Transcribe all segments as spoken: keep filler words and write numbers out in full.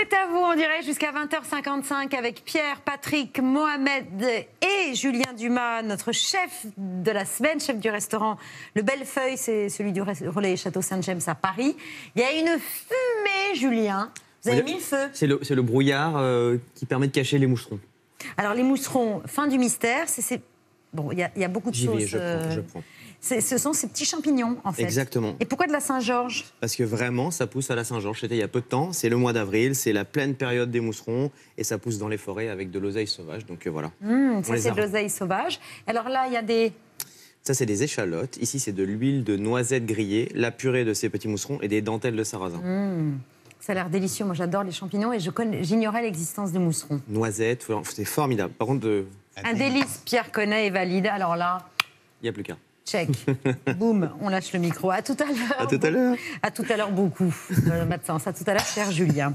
C'est à vous, on dirait, jusqu'à vingt heures cinquante-cinq avec Pierre, Patrick, Mohamed et Julien Dumas, notre chef de la semaine, chef du restaurant Le Bellefeuille, c'est celui du relais Château Saint-James à Paris. Il y a une fumée, Julien. Vous avez oui, mis le feu. C'est le, c'est le brouillard euh, qui permet de cacher les moucherons. Alors, les moucherons, fin du mystère, c'est... Bon, il y, y a beaucoup de choses. Je euh... prends, je prends. Ce sont ces petits champignons, en fait. Exactement. Et pourquoi de la Saint-Georges? Parce que vraiment, ça pousse à la Saint-Georges. C'était il y a peu de temps. C'est le mois d'avril, c'est la pleine période des mousserons. Et ça pousse dans les forêts avec de l'oseille sauvage. Donc voilà. Mmh, ça, c'est de l'oseille sauvage. Alors là, il y a des... Ça, c'est des échalotes. Ici, c'est de l'huile de noisette grillée, la purée de ces petits mousserons et des dentelles de sarrasin. Mmh. Ça a l'air délicieux. Moi, j'adore les champignons et je connais... j'ignorais l'existence des mousserons. Noisettes, c'est formidable. Par contre, de... un délice, Pierre connaît et valide. Alors là... Il n'y a plus qu'un. Check. Boum, on lâche le micro. À tout à l'heure. À tout à l'heure. À tout à l'heure, beaucoup. Euh, maintenant, à tout à l'heure, cher Julien.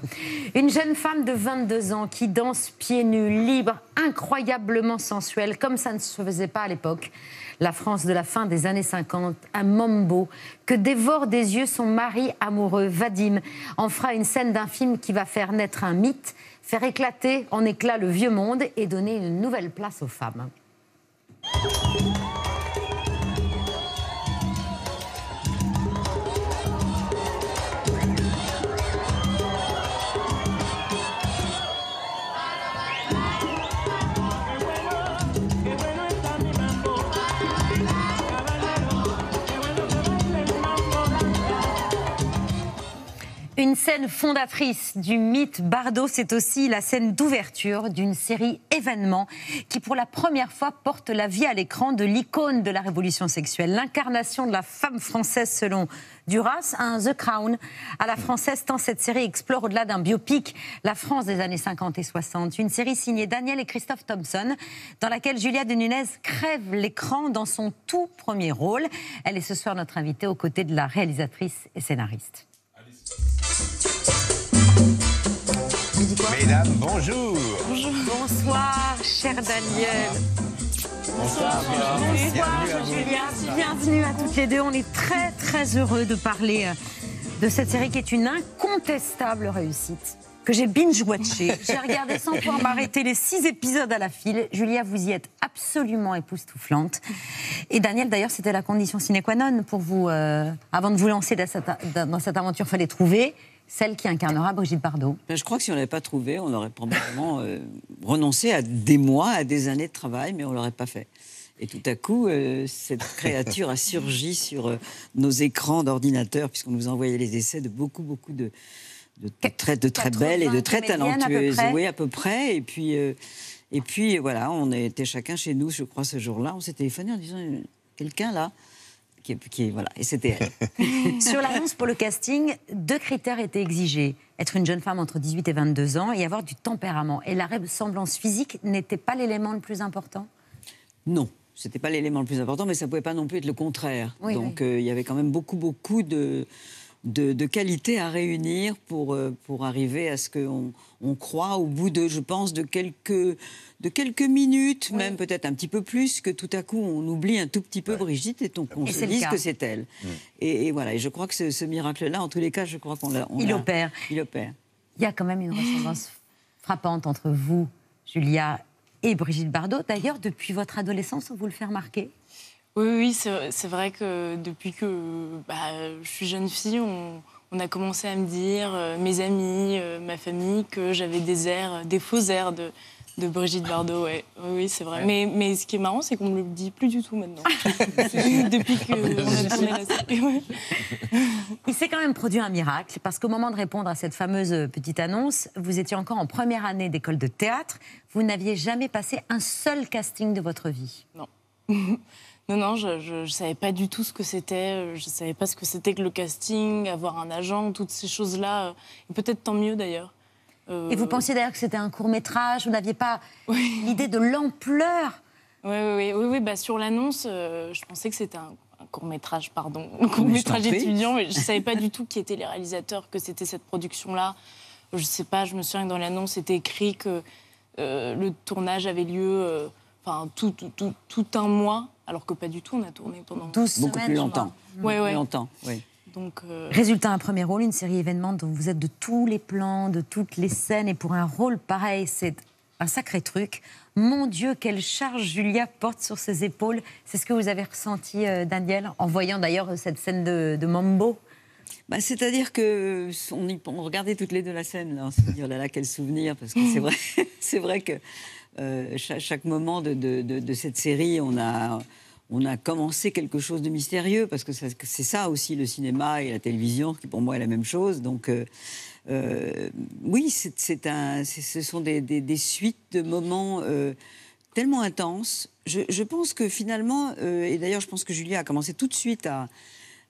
Une jeune femme de vingt-deux ans qui danse pieds nus, libre, incroyablement sensuelle, comme ça ne se faisait pas à l'époque. La France de la fin des années cinquante, un mambo que dévore des yeux son mari amoureux, Vadim, en fera une scène d'un film qui va faire naître un mythe, faire éclater en éclats le vieux monde et donner une nouvelle place aux femmes. Une scène fondatrice du mythe Bardot, c'est aussi la scène d'ouverture d'une série événements qui, pour la première fois, porte la vie à l'écran de l'icône de la révolution sexuelle, l'incarnation de la femme française selon Duras, un The Crown à la française, tant cette série explore au-delà d'un biopic la France des années cinquante et soixante. Une série signée Danièle et Christophe Thompson, dans laquelle Julia de Nunez crève l'écran dans son tout premier rôle. Elle est ce soir notre invitée aux côtés de la réalisatrice et scénariste. Mesdames, bonjour. Bonjour. Bonsoir, chère Danièle. Bonsoir, bonsoir, bonsoir Julien. Bienvenue à toutes les deux. On est très, très heureux de parler de cette série qui est une incontestable réussite, que j'ai binge-watchée. J'ai regardé sans pouvoir m'arrêter les six épisodes à la file. Julia, vous y êtes absolument époustouflante. Et Danièle, d'ailleurs, c'était la condition sine qua non pour vous. Euh, avant de vous lancer dans cette, dans cette aventure, il fallait trouver celle qui incarnera Brigitte Bardot. Ben, je crois que si on ne l'avait pas trouvée, on aurait probablement euh, renoncé à des mois, à des années de travail, mais on ne l'aurait pas fait. Et tout à coup, euh, cette créature a surgi sur euh, nos écrans d'ordinateur, puisqu'on nous envoyait les essais de beaucoup, beaucoup de... De très, de très belles et de très talentueuses, oui, à peu près. Et puis, euh, et puis voilà, on était chacun chez nous, je crois, ce jour-là. On s'est téléphoné en disant, quelqu'un là, qui, qui, voilà, et c'était elle. Sur l'annonce pour le casting, deux critères étaient exigés. Être une jeune femme entre dix-huit et vingt-deux ans et avoir du tempérament. Et la ressemblance physique n'était pas l'élément le plus important? Non, ce n'était pas l'élément le plus important, mais ça ne pouvait pas non plus être le contraire. Oui, donc oui. Euh, il y avait quand même beaucoup, beaucoup de... De, de qualité à réunir pour, euh, pour arriver à ce qu'on on croit au bout de, je pense, de quelques, de quelques minutes, oui, même peut-être un petit peu plus, que tout à coup on oublie un tout petit peu, ouais, Brigitte et on, on et se dise que c'est elle. Mmh. Et, et voilà, et je crois que ce, ce miracle-là, en tous les cas, je crois qu'on l'a... Il opère. Il opère. Il y a quand même une ressemblance frappante entre vous, Julia, et Brigitte Bardot. D'ailleurs, depuis votre adolescence, on vous le fait remarquer? Oui, oui, c'est vrai que depuis que bah, je suis jeune fille, on, on a commencé à me dire, euh, mes amis, euh, ma famille, que j'avais des airs, des faux airs de, de Brigitte Bardot. Ouais. Oui, c'est vrai. Ouais. Mais, mais ce qui est marrant, c'est qu'on ne me le dit plus du tout maintenant. Depuis qu'on a tourné la série. Il s'est quand même produit un miracle, parce qu'au moment de répondre à cette fameuse petite annonce, vous étiez encore en première année d'école de théâtre. Vous n'aviez jamais passé un seul casting de votre vie. Non. Non, non, je ne savais pas du tout ce que c'était. Je ne savais pas ce que c'était que le casting, avoir un agent, toutes ces choses-là. Et peut-être tant mieux, d'ailleurs. Euh... Et vous pensiez d'ailleurs que c'était un court-métrage? Vous n'aviez pas oui. l'idée de l'ampleur? Oui, oui, oui, oui, oui. Bah, sur l'annonce, euh, je pensais que c'était un, un court-métrage, pardon, un court-métrage étudiant, mais je ne savais pas du tout qui étaient les réalisateurs, que c'était cette production-là. Je ne sais pas, je me souviens que dans l'annonce, c'était écrit que euh, le tournage avait lieu euh, tout, tout, tout, tout un mois. Alors que pas du tout, on a tourné pendant douze semaines. Beaucoup plus longtemps. Mmh. Ouais, ouais. Plus longtemps, oui. Donc, euh... résultat, un premier rôle, une série événement dont vous êtes de tous les plans, de toutes les scènes, et pour un rôle pareil, c'est un sacré truc. Mon Dieu, quelle charge Julia porte sur ses épaules. C'est ce que vous avez ressenti, euh, Danièle, en voyant d'ailleurs cette scène de, de Mambo. Bah, c'est-à-dire que on, y, on regardait toutes les deux la scène, là, on se dit oh là là, quel souvenir, parce que c'est vrai, c'est vrai que euh, chaque, chaque moment de, de, de, de cette série, on a. On a commencé quelque chose de mystérieux, parce que c'est ça aussi le cinéma et la télévision, qui pour moi est la même chose. Donc euh, euh, oui, c'est, c'est un, c'est, ce sont des, des, des suites de moments euh, tellement intenses. Je, je pense que finalement, euh, et d'ailleurs je pense que Julia a commencé tout de suite à,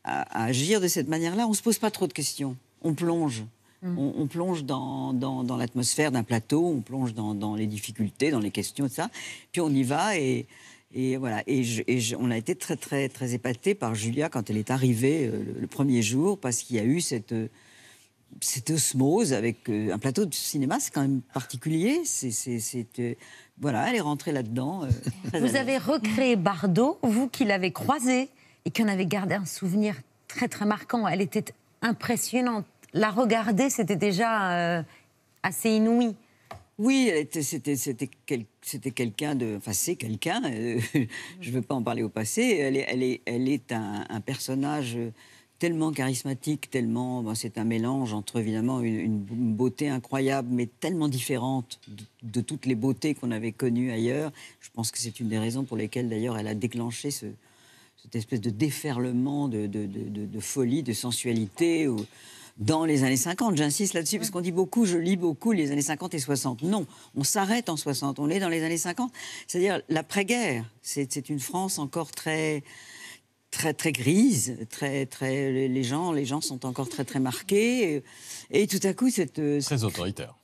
à, à agir de cette manière-là, on ne se pose pas trop de questions, on plonge. On, on plonge dans, dans, dans l'atmosphère d'un plateau, on plonge dans, dans les difficultés, dans les questions, et cetera. Puis on y va et... Et voilà, et, je, et je, on a été très, très, très épatés par Julia quand elle est arrivée le, le premier jour, parce qu'il y a eu cette, cette osmose avec un plateau de cinéma, c'est quand même particulier. C'est, c'est, c'est, voilà, elle est rentrée là-dedans. Euh, vous avez recréé Bardot, vous qui l'avez croisée et qui en avez gardé un souvenir très, très marquant. Elle était impressionnante. La regarder, c'était déjà euh, assez inouï. Oui, c'était, c'était, c'était quelqu'un de... Enfin, c'est quelqu'un, euh, je ne veux pas en parler au passé. Elle est, elle est, elle est un, un personnage tellement charismatique, tellement... Ben, c'est un mélange entre, évidemment, une, une beauté incroyable, mais tellement différente de, de toutes les beautés qu'on avait connues ailleurs. Je pense que c'est une des raisons pour lesquelles, d'ailleurs, elle a déclenché ce, cette espèce de déferlement de, de, de, de, de folie, de sensualité... Ou, dans les années cinquante, j'insiste là-dessus, parce qu'on dit beaucoup, je lis beaucoup, les années cinquante et soixante. Non, on s'arrête en soixante, on est dans les années cinquante. C'est-à-dire l'après-guerre, c'est, c'est une France encore très, très, très grise, très, très, les, gens, les gens sont encore très, très marqués. Et, et tout à coup, cette... Très autoritaire.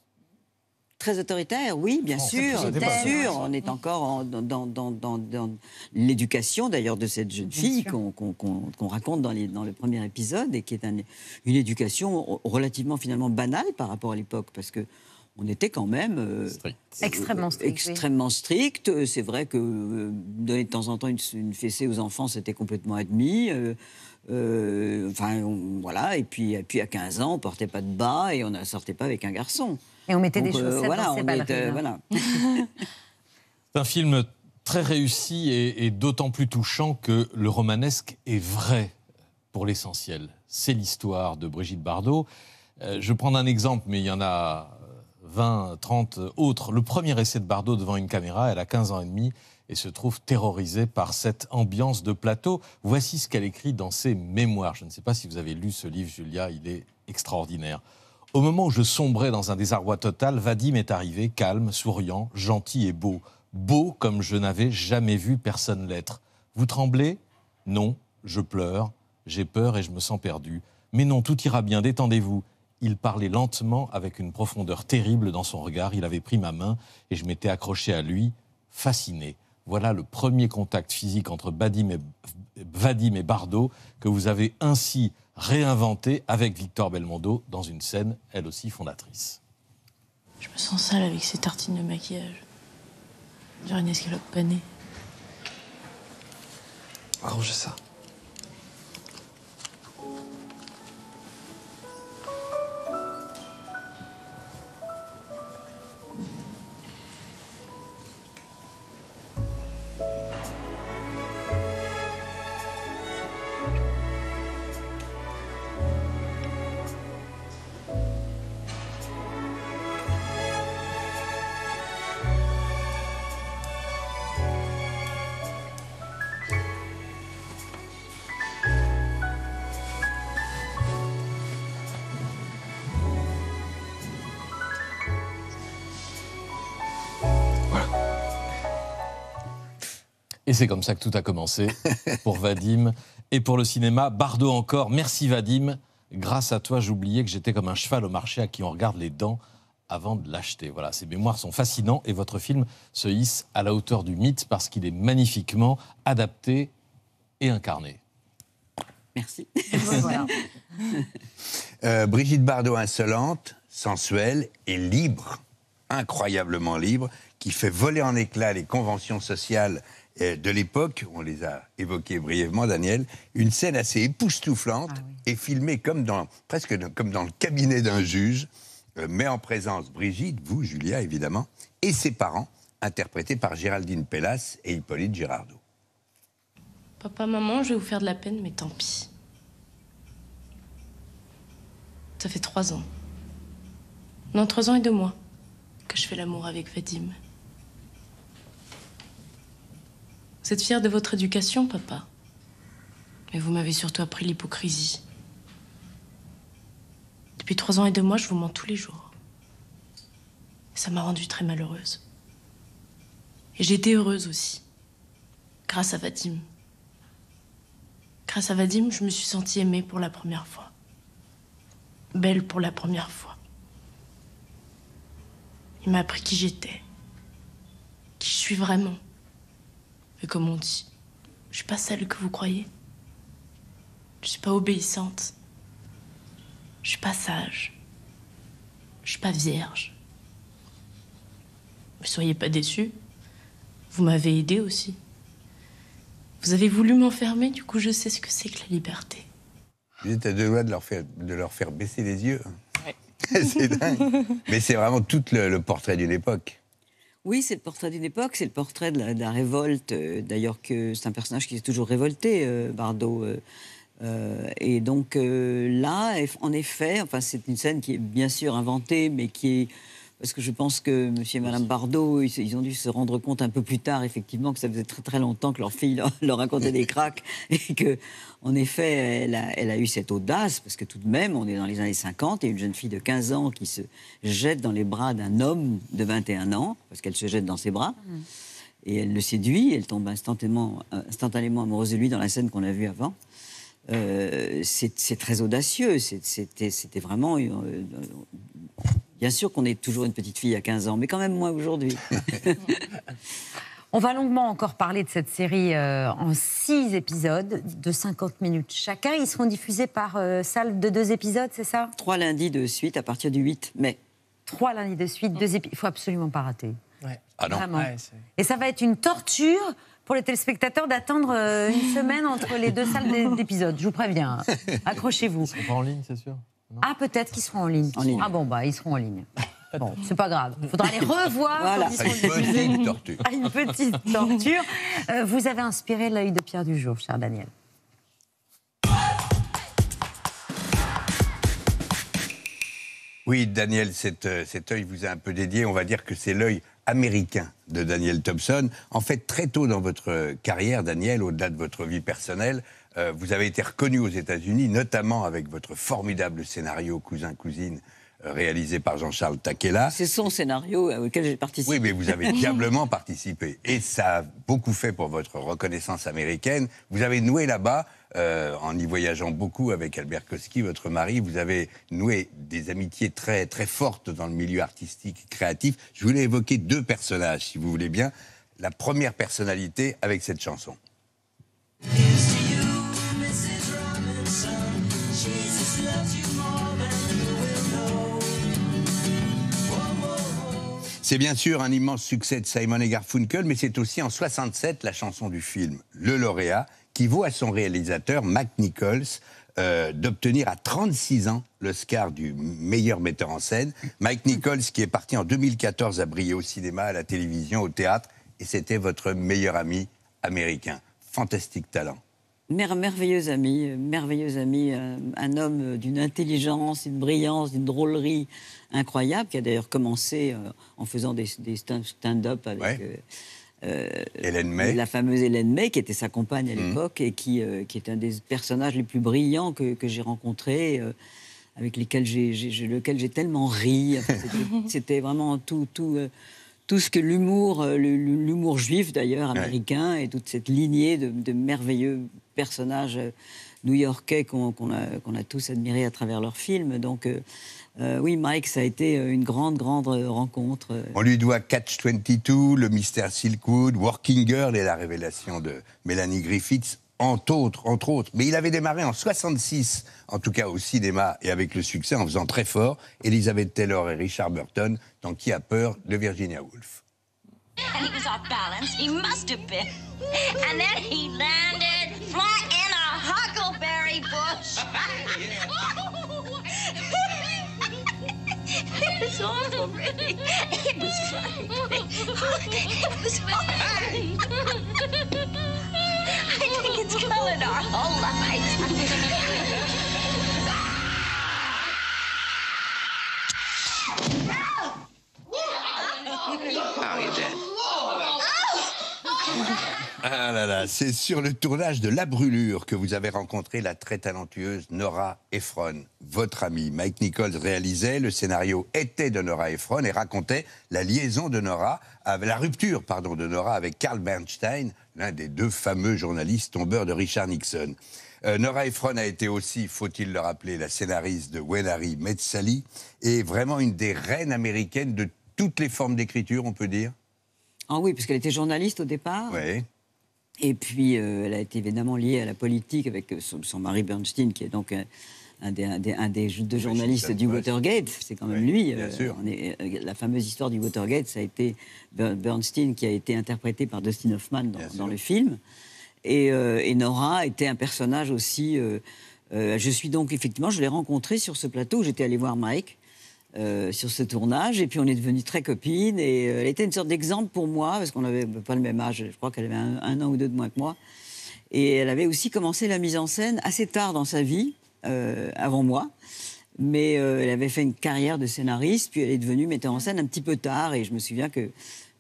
Très autoritaire, oui, bien sûr, bien sûr. On est encore en, dans, dans, dans, dans l'éducation, d'ailleurs, de cette jeune fille qu'on, qu'on, qu'on raconte dans, les, dans le premier épisode, et qui est un, une éducation relativement finalement banale par rapport à l'époque, parce que on était quand même euh, strict. Euh, extrêmement strict. Extrêmement strict. C'est vrai que euh, donner de temps en temps une, une fessée aux enfants, c'était complètement admis. Euh, euh, enfin, on, voilà. Et puis, et puis à quinze ans, on portait pas de bas et on ne sortait pas avec un garçon. Et on mettait donc, des chaussettes euh, voilà, dans ses ballerines. Euh, voilà. C'est un film très réussi et, et d'autant plus touchant que le romanesque est vrai pour l'essentiel. C'est l'histoire de Brigitte Bardot. Euh, je vais prendre un exemple, mais il y en a vingt, trente autres. Le premier essai de Bardot devant une caméra, elle a quinze ans et demi et se trouve terrorisée par cette ambiance de plateau. Voici ce qu'elle écrit dans ses mémoires. Je ne sais pas si vous avez lu ce livre, Julia, il est extraordinaire. Au moment où je sombrais dans un désarroi total, Vadim est arrivé, calme, souriant, gentil et beau. Beau comme je n'avais jamais vu personne l'être. Vous tremblez ? Non, je pleure, j'ai peur et je me sens perdu. Mais non, tout ira bien, détendez-vous. Il parlait lentement, avec une profondeur terrible dans son regard. Il avait pris ma main et je m'étais accroché à lui, fasciné. Voilà le premier contact physique entre Vadim et, Vadim et Bardot que vous avez ainsi réinventé avec Victor Belmondo dans une scène, elle aussi fondatrice. Je me sens sale avec ces tartines de maquillage. J'ai une escalope panée. Arrangez ça. Et c'est comme ça que tout a commencé pour Vadim et pour le cinéma. Bardot encore, merci Vadim. Grâce à toi, j'oubliais que j'étais comme un cheval au marché à qui on regarde les dents avant de l'acheter. Voilà, ces mémoires sont fascinants et votre film se hisse à la hauteur du mythe parce qu'il est magnifiquement adapté et incarné. Merci. Voilà. euh, Brigitte Bardot insolente, sensuelle et libre, incroyablement libre, qui fait voler en éclats les conventions sociales de l'époque, on les a évoqués brièvement, Danièle, une scène assez époustouflante ah, oui. et filmée comme dans, presque comme dans le cabinet d'un juge, mais en présence Brigitte, vous, Julia, évidemment, et ses parents, interprétés par Géraldine Pailhas et Hippolyte Girardot. Papa, maman, je vais vous faire de la peine, mais tant pis. Ça fait trois ans. Non, trois ans et deux mois que je fais l'amour avec Vadim. Vous êtes fier de votre éducation, papa. Mais vous m'avez surtout appris l'hypocrisie. Depuis trois ans et deux mois, je vous mens tous les jours. Et ça m'a rendue très malheureuse. Et j'ai été heureuse aussi, grâce à Vadim. Grâce à Vadim, je me suis sentie aimée pour la première fois. Belle pour la première fois. Il m'a appris qui j'étais, qui je suis vraiment. Et comme on dit, je suis pas celle que vous croyez. Je suis pas obéissante. Je suis pas sage. Je suis pas vierge. Ne soyez pas déçus. Vous m'avez aidée aussi. Vous avez voulu m'enfermer, du coup je sais ce que c'est que la liberté. Vous êtes à deux doigts de leur faire, de leur faire baisser les yeux. Ouais. C'est dingue. Mais c'est vraiment tout le, le portrait d'une époque. Oui, c'est le portrait d'une époque, c'est le portrait de la, de la révolte. Euh, D'ailleurs, que c'est un personnage qui est toujours révolté, euh, Bardot. Euh, euh, et donc euh, là, en effet, enfin, c'est une scène qui est bien sûr inventée, mais qui est... Parce que je pense que M. et Mme Bardot, ils ont dû se rendre compte un peu plus tard, effectivement, que ça faisait très, très longtemps que leur fille leur, leur racontait des cracks. Et qu'en effet, elle a, elle a eu cette audace, parce que tout de même, on est dans les années cinquante, et une jeune fille de quinze ans qui se jette dans les bras d'un homme de vingt et un ans, parce qu'elle se jette dans ses bras, et elle le séduit, elle tombe instantanément, instantanément amoureuse de lui dans la scène qu'on a vue avant. Euh, c'est très audacieux, c'était vraiment... Euh, euh, Bien sûr qu'on est toujours une petite fille à quinze ans, mais quand même moins aujourd'hui. On va longuement encore parler de cette série euh, en six épisodes de cinquante minutes chacun. Ils seront diffusés par euh, salle de deux épisodes, c'est ça? Trois lundis de suite à partir du huit mai. Trois lundis de suite, deux épisodes. Il faut absolument pas rater. Ouais. Ah non. Vraiment. Ouais, et ça va être une torture pour les téléspectateurs d'attendre euh, une semaine entre les deux salles d'épisodes. Je vous préviens. Accrochez-vous. Ils sont pas en ligne, c'est sûr. Non. Ah, peut-être qu'ils seront en ligne. En ligne. Ah bon, bah, ils seront en ligne. Bon, c'est pas grave. Il faudra les revoir. Voilà. Quand ils seront diffusés. Une petite torture. Une petite torture. Euh, vous avez inspiré l'œil de Pierre du jour, cher Danièle. Oui, Danièle, cet, cet œil vous a un peu dédié. On va dire que c'est l'œil américain de Danièle Thompson. En fait, très tôt dans votre carrière, Danièle, au-delà de votre vie personnelle, Euh, vous avez été reconnu aux États-Unis, notamment avec votre formidable scénario Cousin-Cousine, euh, réalisé par Jean-Charles Taquella. C'est son scénario auquel j'ai participé. Oui, mais vous avez diablement participé. Et ça a beaucoup fait pour votre reconnaissance américaine. Vous avez noué là-bas, euh, en y voyageant beaucoup avec Albert Koski, votre mari, vous avez noué des amitiés très, très fortes dans le milieu artistique et créatif. Je voulais évoquer deux personnages, si vous voulez bien. La première personnalité avec cette chanson. C'est bien sûr un immense succès de Simon et Garfunkel, mais c'est aussi en soixante-sept la chanson du film Le Lauréat, qui vaut à son réalisateur, Mike Nichols, euh, d'obtenir à trente-six ans l'Oscar du meilleur metteur en scène. Mike Nichols, qui est parti en deux mille quatorze à briller au cinéma, à la télévision, au théâtre, et c'était votre meilleur ami américain. Fantastique talent. Mer merveilleux ami, merveilleux ami, un, un homme d'une intelligence, d'une brillance, d'une drôlerie incroyable, qui a d'ailleurs commencé euh, en faisant des, des stand-up avec ouais. euh, Hélène May. La fameuse Hélène May, qui était sa compagne à mmh. l'époque et qui, euh, qui est un des personnages les plus brillants que, que j'ai rencontrés, euh, avec lesquels j'ai tellement ri. Enfin, c'était vraiment tout... tout euh, Tout ce que l'humour, l'humour juif d'ailleurs, américain, ouais. et toute cette lignée de, de merveilleux personnages new-yorkais qu'on qu'on a, qu'on a tous admirés à travers leurs films. Donc euh, oui, Mike, ça a été une grande, grande rencontre. On lui doit Catch vingt-deux, Le Mystère Silkwood, Working Girl et la révélation de Melanie Griffiths, entre autres, entre autres. Mais il avait démarré en soixante-six, en tout cas au cinéma, et avec le succès, en faisant très fort, Elizabeth Taylor et Richard Burton dans Qui a peur de Virginia Woolf. and he was off balance. He must have been. And then he landed flat in a huckleberry bush. It was awful, really. It was funny. It was funny. I think it's colored our whole lives. Ah là là, c'est sur le tournage de La Brûlure que vous avez rencontré la très talentueuse Nora Ephron. Votre amie Mike Nichols réalisait, le scénario était de Nora Ephron et racontait la liaison de Nora, la rupture pardon, de Nora avec Carl Bernstein, l'un des deux fameux journalistes tombeurs de Richard Nixon. Euh, Nora Ephron a été aussi, faut-il le rappeler, la scénariste de When Harry Met Sally et vraiment une des reines américaines de toutes les formes d'écriture, on peut dire. Ah oui, puisqu'elle était journaliste au départ. Oui. Et puis, euh, elle a été évidemment liée à la politique avec son, son mari Bernstein, qui est donc un, un des, un des, un des deux journalistes du Watergate. C'est quand même oui, lui. Bien euh, sûr. On est, la fameuse histoire du Watergate, ça a été Bernstein qui a été interprété par Dustin Hoffman dans, dans le film. Et, euh, et Nora était un personnage aussi... Euh, euh, je suis donc, effectivement, je l'ai rencontrée sur ce plateau. J'étais allée voir Mike euh, sur ce tournage. Et puis, on est devenues très copines. Et euh, elle était une sorte d'exemple pour moi, parce qu'on n'avait pas le même âge. Je crois qu'elle avait un, un an ou deux de moins que moi. Et elle avait aussi commencé la mise en scène assez tard dans sa vie, euh, avant moi. Mais euh, elle avait fait une carrière de scénariste. Puis, elle est devenue metteur en scène un petit peu tard. Et je me souviens que...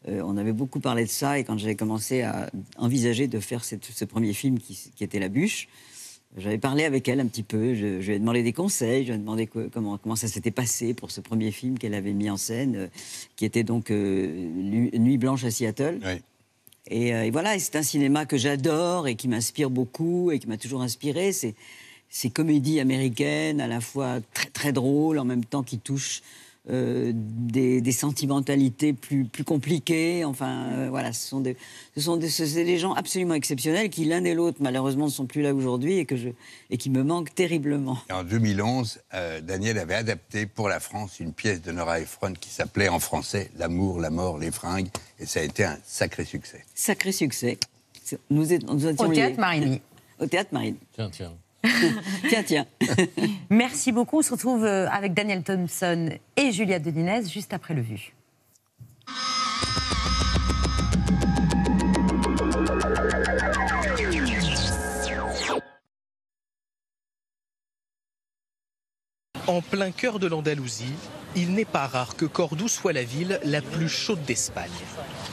Euh, on avait beaucoup parlé de ça, et quand j'avais commencé à envisager de faire cette, ce premier film qui, qui était La Bûche, j'avais parlé avec elle un petit peu, je, je lui ai demandé des conseils, je lui ai demandé que, comment, comment ça s'était passé pour ce premier film qu'elle avait mis en scène, euh, qui était donc euh, Nuit blanche à Seattle. Oui. Et, euh, et voilà, et c'est un cinéma que j'adore et qui m'inspire beaucoup et qui m'a toujours inspirée. C'est ces comédies américaines, à la fois très, très drôles, en même temps qui touchent... Euh, des, des sentimentalités plus, plus compliquées. Enfin, euh, voilà, ce sont, des, ce sont des, ce, des gens absolument exceptionnels qui, l'un et l'autre, malheureusement, ne sont plus là aujourd'hui et, que je, et qui me manquent terriblement. Et en deux mille onze, euh, Danièle avait adapté pour la France une pièce de Nora Ephron qui s'appelait en français « L'amour, la mort, les fringues ». Et ça a été un sacré succès. Sacré succès. Nous est, nous Au Théâtre Marigny. Au Théâtre Marigny. Tiens, tiens. tiens, tiens. Merci beaucoup. On se retrouve avec Danièle Thompson et Julia de Nunez juste après le vu. En plein cœur de l'Andalousie, il n'est pas rare que Cordoue soit la ville la plus chaude d'Espagne.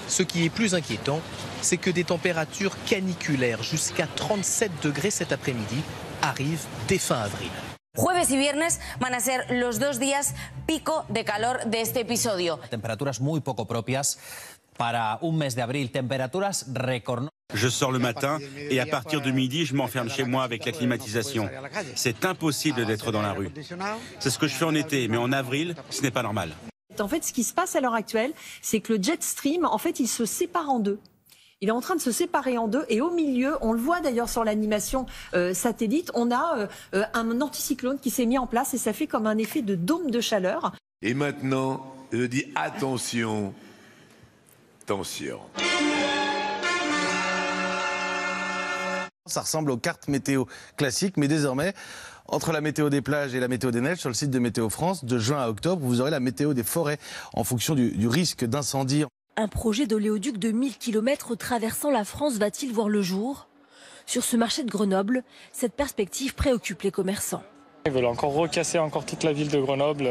Ce qui est plus inquiétant, c'est que des températures caniculaires jusqu'à trente-sept degrés cet après-midi arrive dès fin avril. Jueves y viernes van a ser los dos días pico de calor de este episodio. Temperaturas muy poco propias para un mes de abril, temperaturas récord. Je sors le matin et à partir de midi, je m'enferme chez moi avec la climatisation. C'est impossible d'être dans la rue. C'est ce que je fais en été, mais en avril, ce n'est pas normal. En fait, ce qui se passe à l'heure actuelle, c'est que le jet stream, en fait, il se sépare en deux. Il est en train de se séparer en deux et au milieu, on le voit d'ailleurs sur l'animation euh, satellite, on a euh, un anticyclone qui s'est mis en place et ça fait comme un effet de dôme de chaleur. Et maintenant, je dis attention, tension. Ça ressemble aux cartes météo classiques, mais désormais, entre la météo des plages et la météo des neiges, sur le site de Météo France, de juin à octobre, vous aurez la météo des forêts en fonction du, du risque d'incendie. Un projet d'oléoduc de mille kilomètres traversant la France va-t-il voir le jour? Sur ce marché de Grenoble, cette perspective préoccupe les commerçants. Ils veulent encore recasser encore toute la ville de Grenoble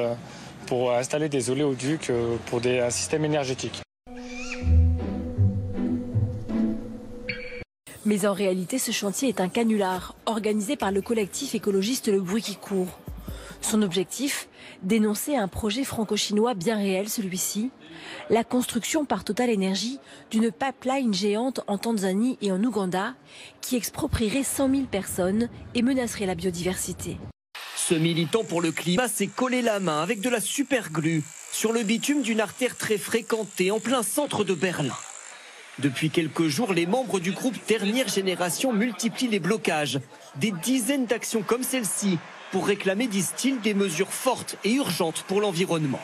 pour installer des oléoducs pour des, un système énergétique. Mais en réalité, ce chantier est un canular organisé par le collectif écologiste Le Bruit qui court. Son objectif, dénoncer un projet franco-chinois bien réel, celui-ci, la construction par Total Energy d'une pipeline géante en Tanzanie et en Ouganda qui exproprierait cent mille personnes et menacerait la biodiversité. Ce militant pour le climat s'est collé la main avec de la superglue sur le bitume d'une artère très fréquentée en plein centre de Berlin. Depuis quelques jours, les membres du groupe Dernière Génération multiplient les blocages. Des dizaines d'actions comme celle-ci pour réclamer, disent-ils, des mesures fortes et urgentes pour l'environnement.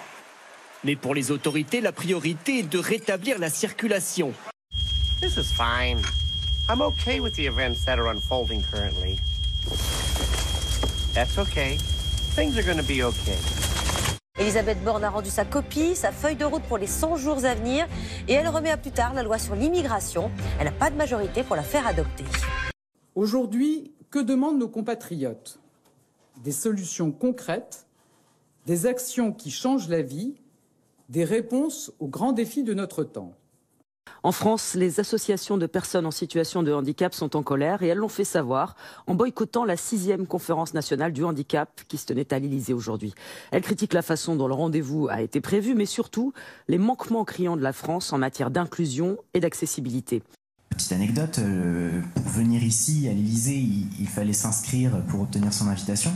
Mais pour les autorités, la priorité est de rétablir la circulation. This is fine. I'm okay with the events that are unfolding currently. That's okay. Things are gonna be okay. Elisabeth Borne a rendu sa copie, sa feuille de route pour les cent jours à venir, et elle remet à plus tard la loi sur l'immigration. Elle n'a pas de majorité pour la faire adopter. Aujourd'hui, que demandent nos compatriotes? Des solutions concrètes, des actions qui changent la vie, des réponses aux grands défis de notre temps. En France, les associations de personnes en situation de handicap sont en colère et elles l'ont fait savoir en boycottant la sixième conférence nationale du handicap qui se tenait à l'Élysée aujourd'hui. Elles critiquent la façon dont le rendez-vous a été prévu, mais surtout les manquements criants de la France en matière d'inclusion et d'accessibilité. Petite anecdote, pour venir ici à l'Élysée, il fallait s'inscrire pour obtenir son invitation.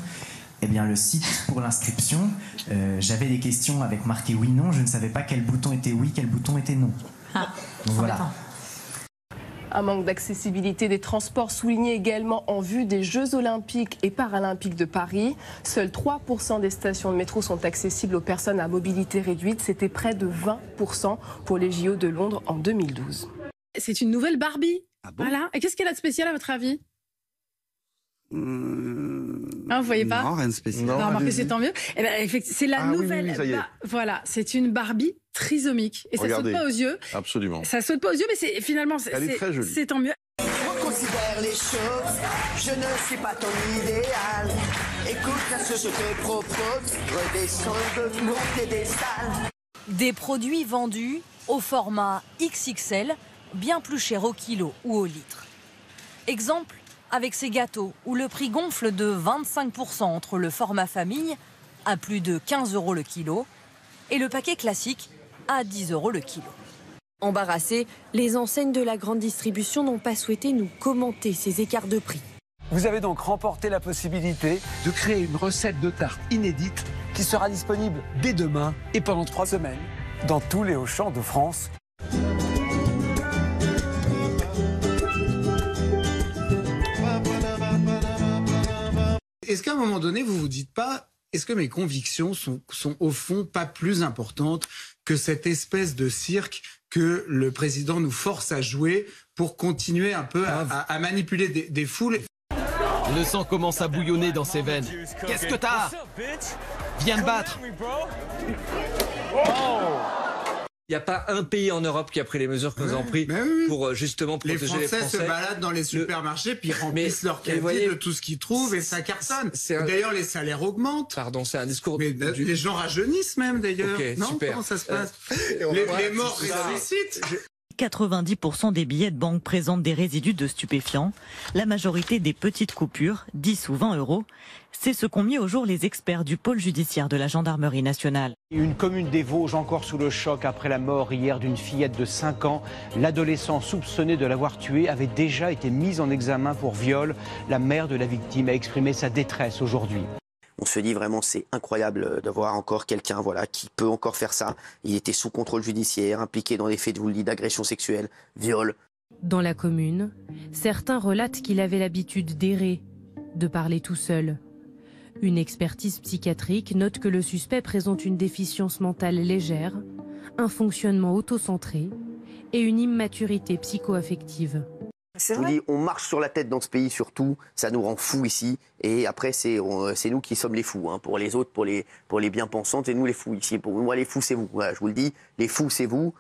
Eh bien, le site pour l'inscription, euh, j'avais des questions avec marqué oui, non, je ne savais pas quel bouton était oui, quel bouton était non. Ah, donc voilà. Un manque d'accessibilité des transports souligné également en vue des Jeux Olympiques et Paralympiques de Paris. Seuls trois pour cent des stations de métro sont accessibles aux personnes à mobilité réduite. C'était près de vingt pour cent pour les J O de Londres en deux mille douze. C'est une nouvelle Barbie. Ah bon ? Voilà. Et qu'est-ce qu'elle a de spécial à votre avis ? Hum... Ah, vous voyez pas ? Non, rien de spécial. Non, remarquez, c'est tant mieux. Eh ben, c'est la ah, nouvelle. Oui, oui, bah, voilà, c'est une Barbie trisomique. Et regardez, ça saute pas aux yeux. Absolument. Ça saute pas aux yeux, mais c'est finalement, c'est tant mieux. Reconsidère les choses. Je ne suis pas ton idéal. Écoute là, ce que je te propose. Redescends de mon piédestal. Des produits vendus au format X X L, bien plus cher au kilo ou au litre. Exemple, avec ces gâteaux où le prix gonfle de vingt-cinq pour cent entre le format famille à plus de quinze euros le kilo et le paquet classique à dix euros le kilo. Embarrassées, les enseignes de la grande distribution n'ont pas souhaité nous commenter ces écarts de prix. Vous avez donc remporté la possibilité de créer une recette de tarte inédite qui sera disponible dès demain et pendant trois semaines dans tous les Auchan de France. Est-ce qu'à un moment donné, vous ne vous dites pas, est-ce que mes convictions sont, sont au fond pas plus importantes que cette espèce de cirque que le président nous force à jouer pour continuer un peu à, à, à manipuler des, des foules? Le sang commence à bouillonner dans ses veines. Qu'est-ce que t'as? Viens me battre. Oh, il n'y a pas un pays en Europe qui a pris les mesures que nous avons prises pour justement protéger les Français. Les Français se baladent dans les supermarchés, le... puis ils remplissent mais, leur casier de tout ce qu'ils trouvent et ça cartonne. Un... D'ailleurs, les salaires augmentent. Pardon, c'est un discours... Mais de... les gens rajeunissent même d'ailleurs. Okay, non, super. Comment ça se passe? euh... les, les morts ressuscitent. Je... quatre-vingt-dix pour cent des billets de banque présentent des résidus de stupéfiants. La majorité des petites coupures, dix ou vingt euros. C'est ce qu'ont mis au jour les experts du pôle judiciaire de la gendarmerie nationale. Une commune des Vosges encore sous le choc après la mort hier d'une fillette de cinq ans. L'adolescent soupçonné de l'avoir tuée avait déjà été mis en examen pour viol. La mère de la victime a exprimé sa détresse aujourd'hui. On se dit vraiment c'est incroyable de voir encore quelqu'un voilà, qui peut encore faire ça. Il était sous contrôle judiciaire, impliqué dans des faits, je vous le dis, d'agression sexuelle, viol. Dans la commune, certains relatent qu'il avait l'habitude d'errer, de parler tout seul. Une expertise psychiatrique note que le suspect présente une déficience mentale légère, un fonctionnement autocentré et une immaturité psycho-affective. Je vous dis, on marche sur la tête dans ce pays surtout, ça nous rend fous ici. Et après, c'est nous qui sommes les fous. Hein. Pour les autres, pour les, pour les bien-pensants, c'est nous les fous ici. Pour moi, les fous, c'est vous. Voilà, je vous le dis, les fous, c'est vous.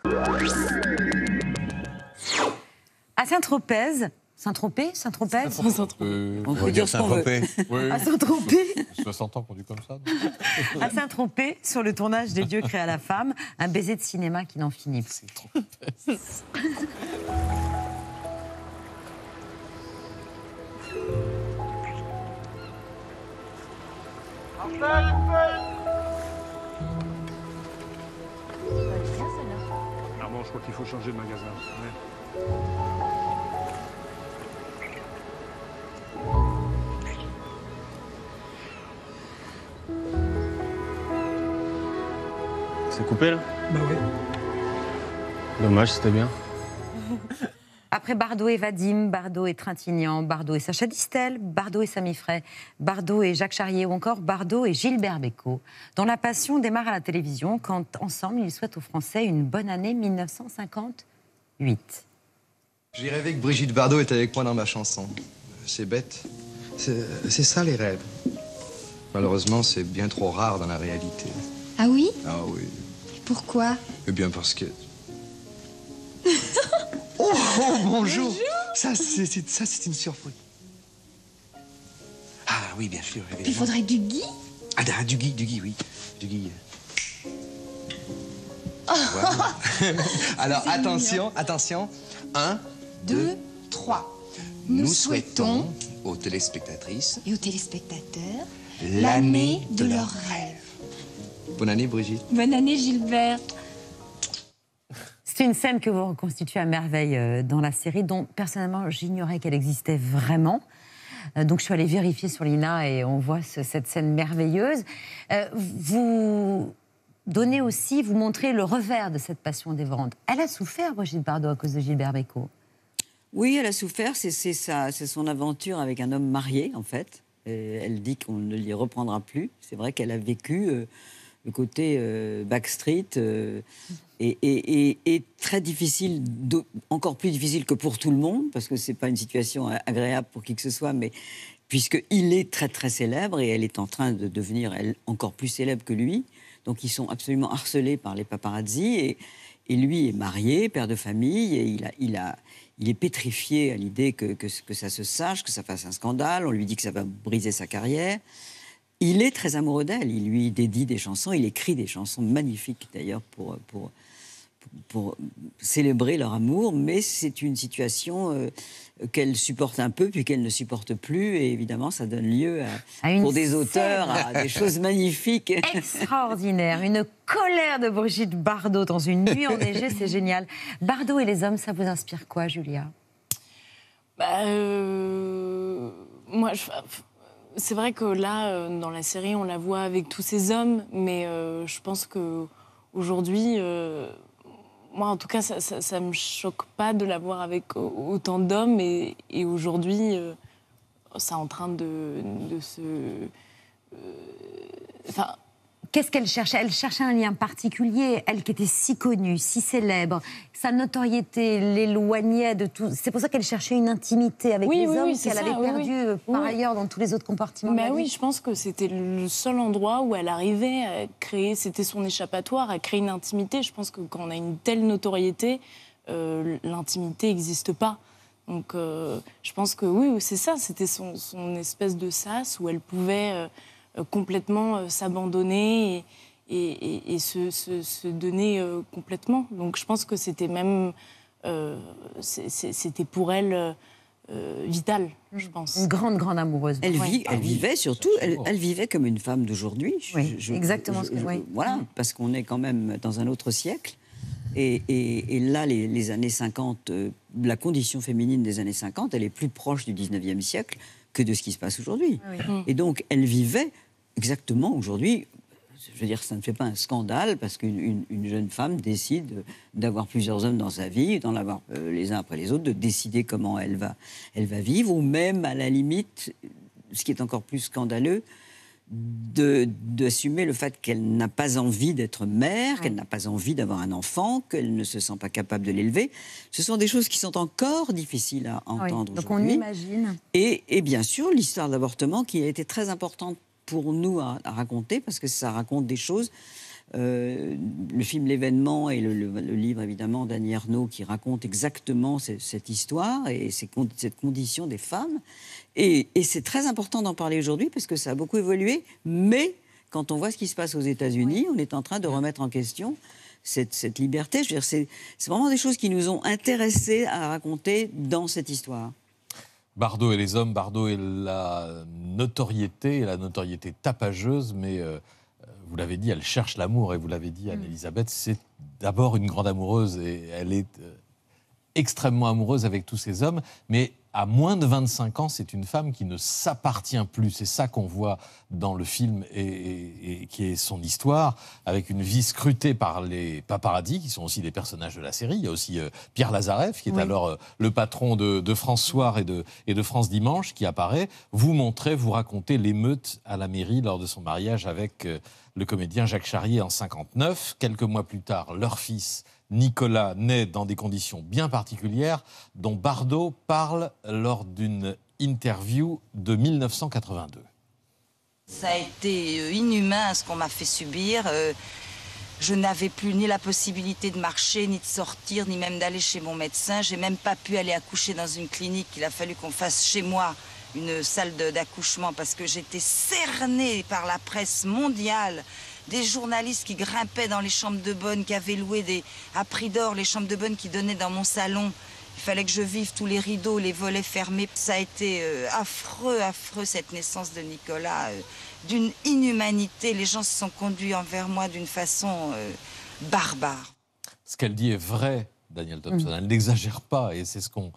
À Saint-Tropez... Saint-Tropez Saint-Tropez Saint-Tropez. On peut dire Saint-Tropez. Oui. À Saint-Tropez. soixante ans qu'on dit comme ça. Donc. À Saint-Tropez, sur le tournage des Dieux créés à la femme, un baiser de cinéma qui n'en finit plus. Saint-Tropez. Non, bon, je crois qu'il faut changer de magasin. Ouais. C'est coupé là? Bah oui. Dommage, c'était bien. après Bardot et Vadim, Bardot et Trintignant, Bardot et Sacha Distel, Bardot et Sami Frey, Bardot et Jacques Charrier ou encore Bardot et Gilbert Bécaud, dont la passion démarre à la télévision quand, ensemble, ils souhaitent aux Français une bonne année mille neuf cent cinquante-huit. J'ai rêvé que Brigitte Bardot était avec moi dans ma chanson. C'est bête. C'est ça, les rêves. Malheureusement, c'est bien trop rare dans la réalité. Ah oui? Ah oui. Et pourquoi? Eh bien, parce que... Oh, oh, bonjour. Bonjour. Ça, c'est une surprise. Ah oui, bien sûr. Il faudrait du Guy. Ah, du Guy, du Guy, oui. Du Guy. Oh. Wow. Alors, attention, mignon. attention. Un, deux, deux trois. Nous, nous souhaitons aux téléspectatrices et aux téléspectateurs l'année de, de leurs rêves. Bonne année, Brigitte. Bonne année, Gilbert. C'est une scène que vous reconstituez à merveille dans la série, dont personnellement j'ignorais qu'elle existait vraiment. Donc je suis allée vérifier sur l'I N A et on voit ce, cette scène merveilleuse. Euh, vous donnez aussi, vous montrez le revers de cette passion dévorante. Elle a souffert, Brigitte Bardot, à cause de Gilbert Bécaud. Oui, elle a souffert. C'est son aventure avec un homme marié, en fait. Et elle dit qu'on ne l'y reprendra plus. C'est vrai qu'elle a vécu... Euh, le côté euh, backstreet euh, est, est, est, est très difficile, de, encore plus difficile que pour tout le monde, parce que ce n'est pas une situation agréable pour qui que ce soit, mais puisqu'il est très très célèbre et elle est en train de devenir elle, encore plus célèbre que lui, donc ils sont absolument harcelés par les paparazzi et, et lui est marié, père de famille, et il, a, il, a, il est pétrifié à l'idée que, que, que ça se sache, que ça fasse un scandale, on lui dit que ça va briser sa carrière. Il est très amoureux d'elle, il lui dédie des chansons, il écrit des chansons magnifiques d'ailleurs pour, pour, pour, pour célébrer leur amour, mais c'est une situation euh, qu'elle supporte un peu, puis qu'elle ne supporte plus, et évidemment ça donne lieu à, à pour des scène. auteurs à des choses magnifiques. Extraordinaire, une colère de Brigitte Bardot dans une nuit enneigée, c'est génial. Bardot et les hommes, ça vous inspire quoi, Julia? Bah, euh... moi je... C'est vrai que là, dans la série, on la voit avec tous ces hommes, mais euh, je pense qu'aujourd'hui, euh, moi en tout cas, ça, ça, ça me choque pas de la voir avec autant d'hommes. Et, et aujourd'hui, euh, c'est en train de, de se... Euh, enfin... Qu'est-ce qu'elle cherchait? Elle cherchait un lien particulier, elle qui était si connue, si célèbre. Sa notoriété l'éloignait de tout. C'est pour ça qu'elle cherchait une intimité avec oui, les oui, hommes oui, qu'elle avait perdue oui, oui. par oui. ailleurs dans tous les autres compartiments. Mais oui, je pense que c'était le seul endroit où elle arrivait à créer, c'était son échappatoire, à créer une intimité. Je pense que quand on a une telle notoriété, euh, l'intimité n'existe pas. Donc euh, je pense que oui, c'est ça, c'était son, son espèce de sas où elle pouvait... Euh, complètement euh, s'abandonner et, et, et, et se, se, se donner euh, complètement. Donc je pense que c'était même... Euh, c'était pour elle euh, vital, je pense. Une grande, grande amoureuse. Elle, vit, elle vivait surtout, elle, elle vivait comme une femme d'aujourd'hui. Oui, exactement. Je, ce que, je, oui. Voilà, parce qu'on est quand même dans un autre siècle. Et, et, et là, les, les années cinquante, euh, la condition féminine des années cinquante, elle est plus proche du dix-neuvième siècle que de ce qui se passe aujourd'hui. Oui. Et donc, elle vivait... Exactement, aujourd'hui, je veux dire, ça ne fait pas un scandale parce qu'une jeune femme décide d'avoir plusieurs hommes dans sa vie, d'en avoir euh, les uns après les autres, de décider comment elle va, elle va vivre, ou même, à la limite, ce qui est encore plus scandaleux, d'assumer le fait qu'elle n'a pas envie d'être mère, ouais. qu'elle n'a pas envie d'avoir un enfant, qu'elle ne se sent pas capable de l'élever. Ce sont des choses qui sont encore difficiles à entendre oui, donc aujourd'hui. On imagine. Et, et bien sûr, l'histoire de l'avortement qui a été très importante pour nous à, à raconter, parce que ça raconte des choses. Euh, le film L'événement et le, le, le livre, évidemment, d'Annie Ernaux, qui raconte exactement cette, cette histoire et ces, cette condition des femmes. Et, et c'est très important d'en parler aujourd'hui, parce que ça a beaucoup évolué. Mais quand on voit ce qui se passe aux États-Unis, oui. on est en train de remettre en question cette, cette liberté. Je veux dire, c'est vraiment des choses qui nous ont intéressés à raconter dans cette histoire. Bardot et les hommes, Bardot et la notoriété, la notoriété tapageuse, mais euh, vous l'avez dit, elle cherche l'amour, et vous l'avez dit, Anne-Elisabeth, c'est d'abord une grande amoureuse, et elle est euh, extrêmement amoureuse avec tous ces hommes, mais à moins de vingt-cinq ans, c'est une femme qui ne s'appartient plus. C'est ça qu'on voit dans le film et, et, et qui est son histoire, avec une vie scrutée par les paparazzi, qui sont aussi des personnages de la série. Il y a aussi euh, Pierre Lazareff, qui est oui. alors euh, le patron de, de France Soir et de, et de France Dimanche, qui apparaît. Vous montrez, vous racontez l'émeute à la mairie lors de son mariage avec euh, le comédien Jacques Charrier en cinquante-neuf. Quelques mois plus tard, leur fils Nicolas naît dans des conditions bien particulières dont Bardot parle lors d'une interview de mille neuf cent quatre-vingt-deux. Ça a été inhumain ce qu'on m'a fait subir. Euh, je n'avais plus ni la possibilité de marcher, ni de sortir, ni même d'aller chez mon médecin. J'ai même pas pu aller accoucher dans une clinique. Il a fallu qu'on fasse chez moi une salle d'accouchement parce que j'étais cernée par la presse mondiale. Des journalistes qui grimpaient dans les chambres de bonne, qui avaient loué des, à prix d'or les chambres de bonne qui donnaient dans mon salon. Il fallait que je vive tous les rideaux, les volets fermés. Ça a été euh, affreux, affreux, cette naissance de Nicolas, euh, d'une inhumanité. Les gens se sont conduits envers moi d'une façon euh, barbare. Ce qu'elle dit est vrai, Danièle Thompson. Mmh. Elle n'exagère pas et c'est ce qu'on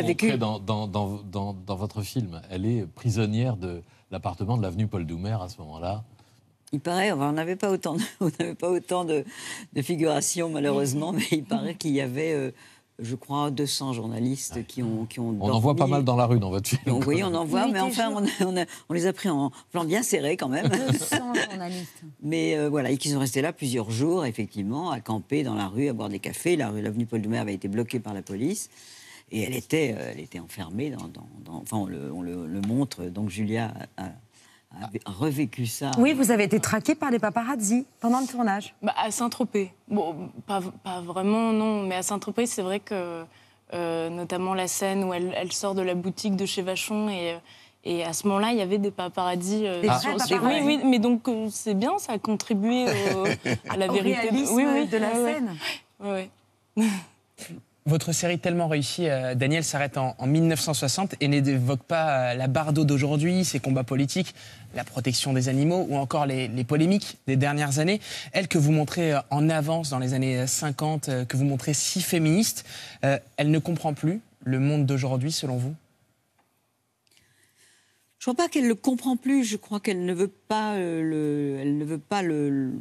montre dans, dans, dans, dans, dans votre film. Elle est prisonnière de l'appartement de l'avenue Paul Doumer à ce moment-là. Il paraît, on n'avait pas autant, de, on n'avait pas autant de, de figurations malheureusement, mais il paraît qu'il y avait, euh, je crois, deux cents journalistes ouais. qui ont, qui ont dormi. On en voit pas mal dans la rue dans votre film. Donc, oui, on en voit, mais enfin, on, a, on, a, on les a pris en plan bien serré quand même. deux cents journalistes. Mais euh, voilà, et qu'ils sont restés là plusieurs jours, effectivement, à camper dans la rue, à boire des cafés. La rue, l'avenue Paul Doumer avait été bloquée par la police. Et elle était, elle était enfermée dans... dans, dans enfin, on le, on le, le montre, donc Julia... A, a revécu ça. Oui, vous avez été traqué par des paparazzi pendant le tournage. Bah, à Saint-Tropez. Bon, pas, pas vraiment, non. Mais à Saint-Tropez, c'est vrai que, euh, notamment la scène où elle, elle sort de la boutique de chez Vachon et, et à ce moment-là, il y avait des paparazzi. Euh, des ah, vrais paparazzi. Oui, oui, mais donc euh, c'est bien, ça a contribué au, à la vérité. Au réalisme oui, oui, de la ouais, scène. Oui, oui. Votre série tellement réussie, euh, Danièle, s'arrête en, en mille neuf cent soixante et n'évoque pas euh, la Bardot d'aujourd'hui, ses combats politiques, la protection des animaux ou encore les, les polémiques des dernières années. Elle que vous montrez euh, en avance dans les années cinquante, euh, que vous montrez si féministe, euh, elle ne comprend plus le monde d'aujourd'hui, selon vous? Je ne crois pas qu'elle ne le comprend plus. Je crois qu'elle ne veut pas euh, le... Elle ne veut pas le... le...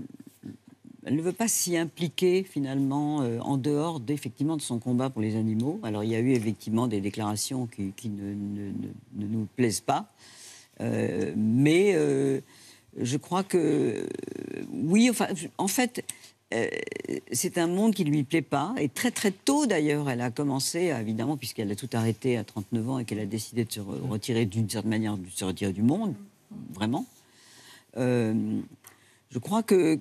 Elle ne veut pas s'y impliquer, finalement, euh, en dehors, effectivement, de son combat pour les animaux. Alors, il y a eu, effectivement, des déclarations qui, qui ne, ne, ne, ne nous plaisent pas. Euh, mais euh, je crois que... Euh, oui, enfin, en fait, euh, c'est un monde qui ne lui plaît pas. Et très, très tôt, d'ailleurs, elle a commencé, à, évidemment, puisqu'elle a tout arrêté à trente-neuf ans et qu'elle a décidé de se retirer, d'une certaine manière, de se retirer du monde, vraiment. Euh, je crois que...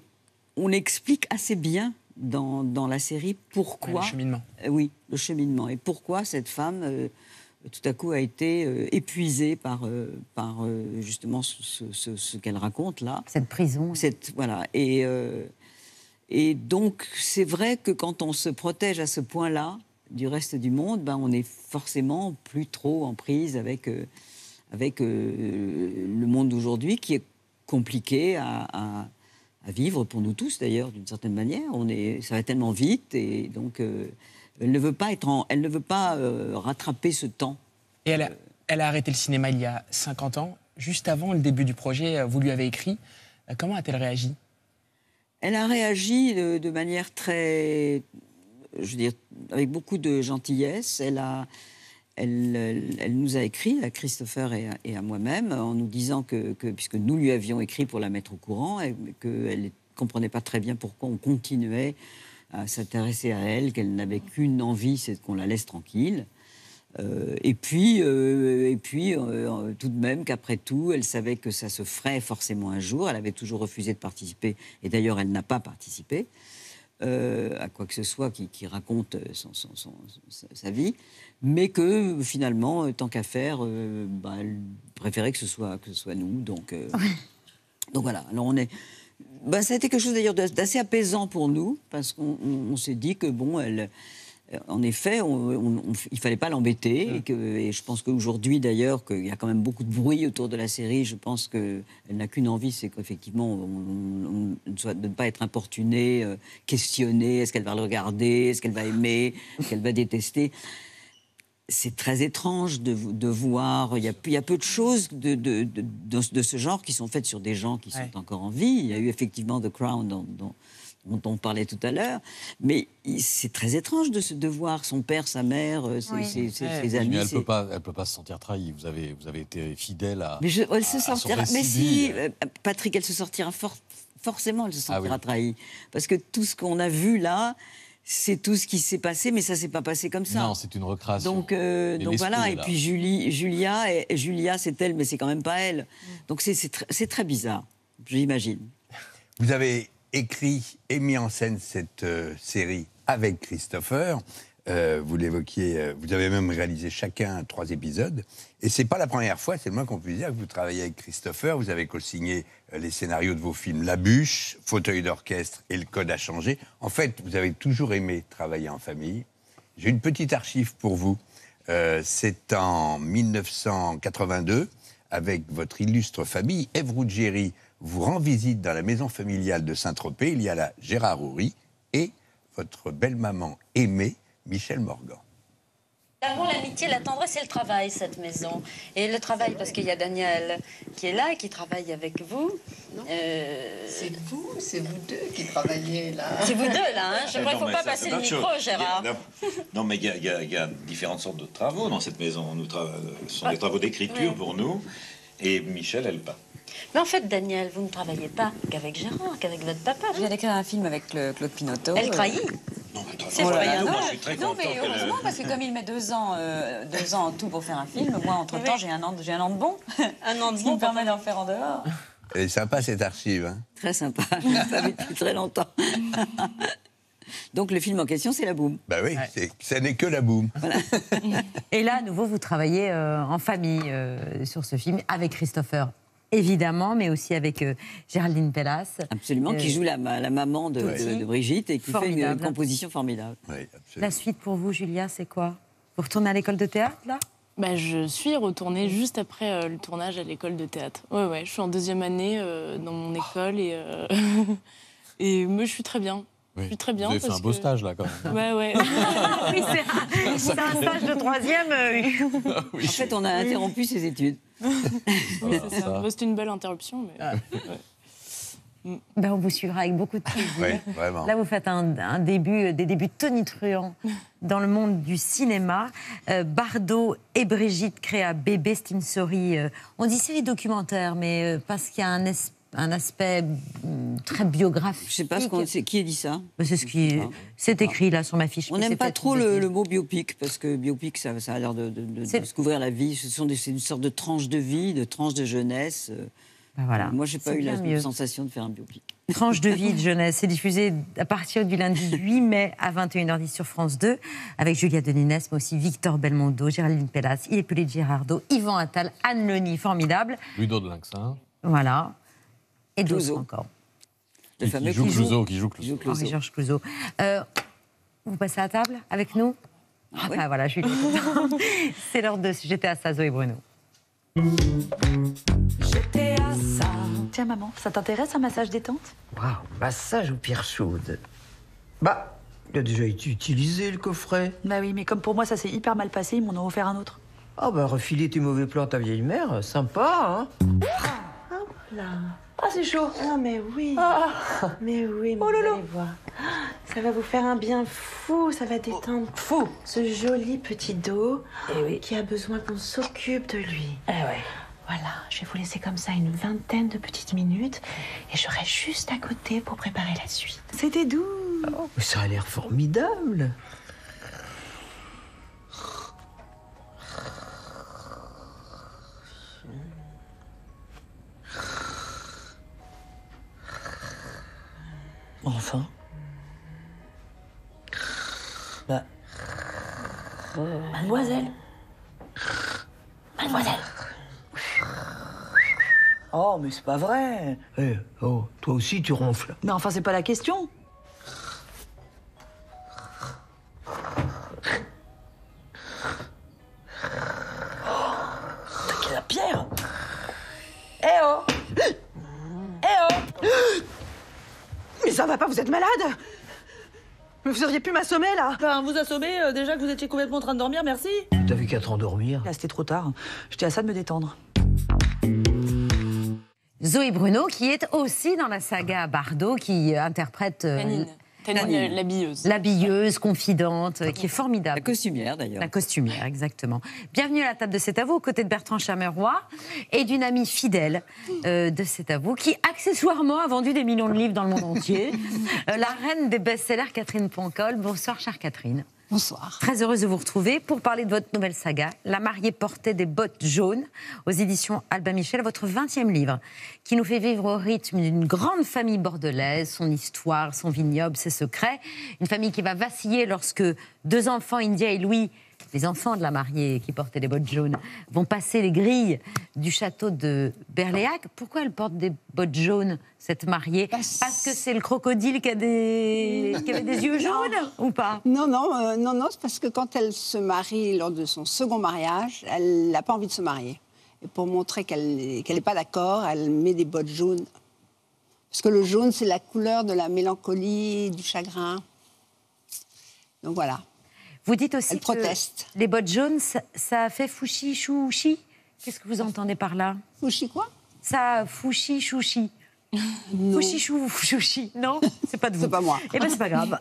On explique assez bien dans, dans la série pourquoi... Oui, le cheminement. Euh, oui, le cheminement. Et pourquoi cette femme, euh, tout à coup, a été euh, épuisée par, euh, par euh, justement, ce, ce, ce qu'elle raconte, là. Cette prison. Cette, voilà. Et, euh, et donc, c'est vrai que quand on se protège à ce point-là du reste du monde, ben, on est forcément plus trop en prise avec, euh, avec euh, le monde d'aujourd'hui, qui est compliqué à... à à vivre pour nous tous, d'ailleurs, d'une certaine manière. On est, ça va tellement vite, et donc euh, elle ne veut pas, être en, elle ne veut pas euh, rattraper ce temps. Et elle a, elle a arrêté le cinéma il y a cinquante ans. Juste avant le début du projet, vous lui avez écrit. Comment a-t-elle réagi? Elle a réagi de, de manière très... Je veux dire, avec beaucoup de gentillesse. Elle, a, elle, elle, elle nous a écrit, à Christopher et à, et à moi-même, en nous disant que, que, puisque nous lui avions écrit pour la mettre au courant, et qu'elle ne comprenait pas très bien pourquoi on continuait à s'intéresser à elle, qu'elle n'avait qu'une envie, c'est qu'on la laisse tranquille. Euh, et puis, euh, et puis euh, tout de même qu'après tout, elle savait que ça se ferait forcément un jour. Elle avait toujours refusé de participer, et d'ailleurs, elle n'a pas participé. Euh, à quoi que ce soit qui, qui raconte son, son, son, son, sa vie, mais que finalement, tant qu'à faire, euh, bah, elle préférait que ce soit, que ce soit nous. Donc, euh, ouais. donc voilà. Alors on est... bah, ça a été quelque chose d'ailleurs d'assez apaisant pour nous, parce qu'on on, on s'est dit que, bon, elle, en effet, on, on, on, il ne fallait pas l'embêter. Ouais. Et, que, et je pense qu'aujourd'hui, d'ailleurs, qu'il y a quand même beaucoup de bruit autour de la série, je pense qu'elle n'a qu'une envie, c'est qu'effectivement, on, on, on soit de ne pas être importuné, euh, questionné, est-ce qu'elle va le regarder, est-ce qu'elle va aimer, est-ce qu'elle va détester. c'est très étrange de, de voir... Il y a, il y a peu de choses de, de, de, de, de ce genre qui sont faites sur des gens qui sont ouais. encore en vie. Il y a eu effectivement The Crown dont, dont, dont on parlait tout à l'heure. Mais c'est très étrange de, de voir son père, sa mère, ses, oui. ses, ses, ouais. ses amis... Elle ne peut pas, elle peut pas se sentir trahie. Vous avez, vous avez été fidèle à, mais je, elle à, se sortira, à son récit. Mais si, euh, Patrick, elle se sortira fort, forcément, elle se sentira ah oui. trahie. Parce que tout ce qu'on a vu là... C'est tout ce qui s'est passé, mais ça ne s'est pas passé comme ça. Non, c'est une recréation. Donc, euh, donc voilà, et puis Julie, Julia, et, et Julia c'est elle, mais c'est quand même pas elle. Donc c'est tr très bizarre, j'imagine. Vous avez écrit et mis en scène cette euh, série avec Christopher. Euh, vous l'évoquiez, euh, vous avez même réalisé chacun trois épisodes. Et ce n'est pas la première fois, c'est le moins qu'on puisse dire, que vous travaillez avec Christopher. Vous avez co-signé euh, les scénarios de vos films La Bûche, Fauteuil d'orchestre et Le Code a changé. En fait, vous avez toujours aimé travailler en famille. J'ai une petite archive pour vous. Euh, c'est en mille neuf cent quatre-vingt-deux, avec votre illustre famille, Ève Ruggieri vous rend visite dans la maison familiale de Saint-Tropez. Il y a la Gérard Houry et votre belle-maman aimée, Michel Morgan. L'amour, l'amitié, la tendresse et le travail, cette maison. Et le travail, parce qu'il y a Danièle qui est là et qui travaille avec vous. Euh... C'est vous, c'est vous deux qui travaillez là. C'est vous deux là, hein. Je crois qu'il ne faut pas passer le micro, Gérard. A, non, mais il y, y, y a différentes sortes de travaux dans cette maison. Nous tra... Ce sont ah. des travaux d'écriture oui. pour nous. Et Michel, elle pas. Mais en fait, Danièle, vous ne travaillez pas qu'avec Gérard, qu'avec votre papa. Je viens d'écrire un film avec le Claude Pinoteau. Elle trahit. Non, mais c'est vrai, voilà. Non, moi, je suis très non, mais heureusement, que... parce que comme il met deux ans, euh, deux ans en tout pour faire un film, moi, entre-temps, j'ai un an de, j'ai un an de bon. Un an de bon, qui me permet d'en faire en dehors. Elle est sympa, cette archive. Hein. Très sympa, je l'ai pas vu depuis très longtemps. Donc, le film en question, c'est La Boom. Bah oui, ouais. ça n'est que La Boom. Voilà. Et là, à nouveau, vous travaillez euh, en famille euh, sur ce film, avec Christopher. Évidemment, mais aussi avec euh, Géraldine Pailhas. Absolument, euh, qui joue la, la maman de, oui. de, de Brigitte et qui formidable. fait une, une composition formidable. Oui, la suite pour vous, Julia, c'est quoi? Vous retournez à l'école de théâtre, là? Bah, je suis retournée juste après euh, le tournage à l'école de théâtre. Ouais, ouais, je suis en deuxième année euh, dans mon école et, euh, et moi, je suis très bien. Oui. Je suis très bien. Vous avez parce fait un beau que... stage, là, quand même. Ouais, ouais. Oui, c'est un stage de troisième. Euh... Ah, oui. En fait, on a interrompu oui. ses études. Oui, c'est une belle interruption. Mais... Ah. Ouais. Ben, on vous suivra avec beaucoup de plaisir. Oui, là, vous faites un, un début, des débuts tonitruants dans le monde du cinéma. Euh, Bardot et Brigitte créent à Bébé, c'est une série. Euh, on dit série documentaire, mais euh, parce qu'il y a un esprit. Un aspect très biographique. Je ne sais pas ce qu'on... qui a dit ça. C'est ce qui c'est écrit là sur ma fiche. On n'aime pas trop le, le mot biopic parce que biopic, ça, ça a l'air de, de, de découvrir la vie. Ce sont des, c'est une sorte de tranche de vie, de tranche de jeunesse. Ben voilà. Moi, j'ai pas eu la mieux. sensation de faire un biopic. Tranche de vie de jeunesse, c'est diffusé à partir du lundi huit mai à vingt et une heures dix sur France deux, avec Julia de Nunez, mais aussi Victor Belmondo, Géraldine Pailhas, Hippolyte Girardot, Yvan Attal, Anne Leni, formidable. Ludo de Linxin. Voilà. Et d'autres encore. Le qui, fameux qui joue Clouzot. Qui joue Clouzot. Henri Georges Clouzot. Euh, vous passez à table avec nous? Ah, ah oui. Bah, voilà, je suis contente. C'est l'heure de J'étais à ça, Zoé Bruno. J'étais à ça. Tiens, maman, ça t'intéresse un massage détente? Waouh, massage ou pierre chaude? Bah, il a déjà été utilisé, le coffret. Bah oui, mais comme pour moi, ça s'est hyper mal passé, ils m'en ont offert un autre. Ah bah, refiler tes mauvais plans à ta vieille mère, sympa, hein? Ah, voilà. Ah, c'est chaud. Non, mais oui. Ah. Mais oui, mais oh là là. Vous allez voir. Ça va vous faire un bien fou, ça va détendre oh, fou. ce joli petit dos eh oui. qui a besoin qu'on s'occupe de lui. Eh ouais. Voilà, je vais vous laisser comme ça une vingtaine de petites minutes et je serai juste à côté pour préparer la suite. C'était doux. Oh, ça a l'air formidable. Enfin. Bah. Mademoiselle. Mademoiselle. Oh, mais c'est pas vrai. Eh, hey, oh, toi aussi tu ronfles. Mais enfin, c'est pas la question. Vous êtes malade? Mais vous auriez pu m'assommer, là. Enfin, vous assommer, euh, déjà que vous étiez complètement en train de dormir, merci. T'avais qu'à te rendormir. Là, c'était trop tard. J'étais à ça de me détendre. Zoé Bruno, qui est aussi dans la saga Bardot, qui interprète... Euh, Tanine. Tanine, l'habilleuse. L'habilleuse, confidente, euh, qui est formidable. La costumière, d'ailleurs. La costumière, exactement. Bienvenue à la table de C'est à vous, aux côtés de Bertrand Chameroy et d'une amie fidèle euh, de C'est à vous, qui, accessoirement, a vendu des millions de livres dans le monde entier. euh, la reine des best-sellers, Catherine Pancol. Bonsoir, chère Catherine. Bonsoir. Très heureuse de vous retrouver pour parler de votre nouvelle saga, La mariée portait des bottes jaunes, aux éditions Albin Michel, votre vingtième livre, qui nous fait vivre au rythme d'une grande famille bordelaise, son histoire, son vignoble, ses secrets. Une famille qui va vaciller lorsque deux enfants, India et Louis, les enfants de la mariée qui portaient des bottes jaunes, vont passer les grilles du château de Berléac. Pourquoi elle porte des bottes jaunes, cette mariée? Parce que c'est le crocodile qui a des, qui avait des yeux jaunes, ou pas? Non, non, euh, non, non, c'est parce que quand elle se marie lors de son second mariage, elle n'a pas envie de se marier. Et pour montrer qu'elle n'est qu'elle n'est pas d'accord, elle met des bottes jaunes. Parce que le jaune, c'est la couleur de la mélancolie, du chagrin. Donc voilà. Vous dites aussi elle que proteste. Les bottes jaunes, ça, ça a fait fouchi, chouchi. Qu'est-ce que vous entendez par là? Fouchi quoi? Ça fouchi, chouchi. Fouchi, chou, chouchi. Non, c'est pas de vous. C'est pas moi. Eh bien, c'est pas grave.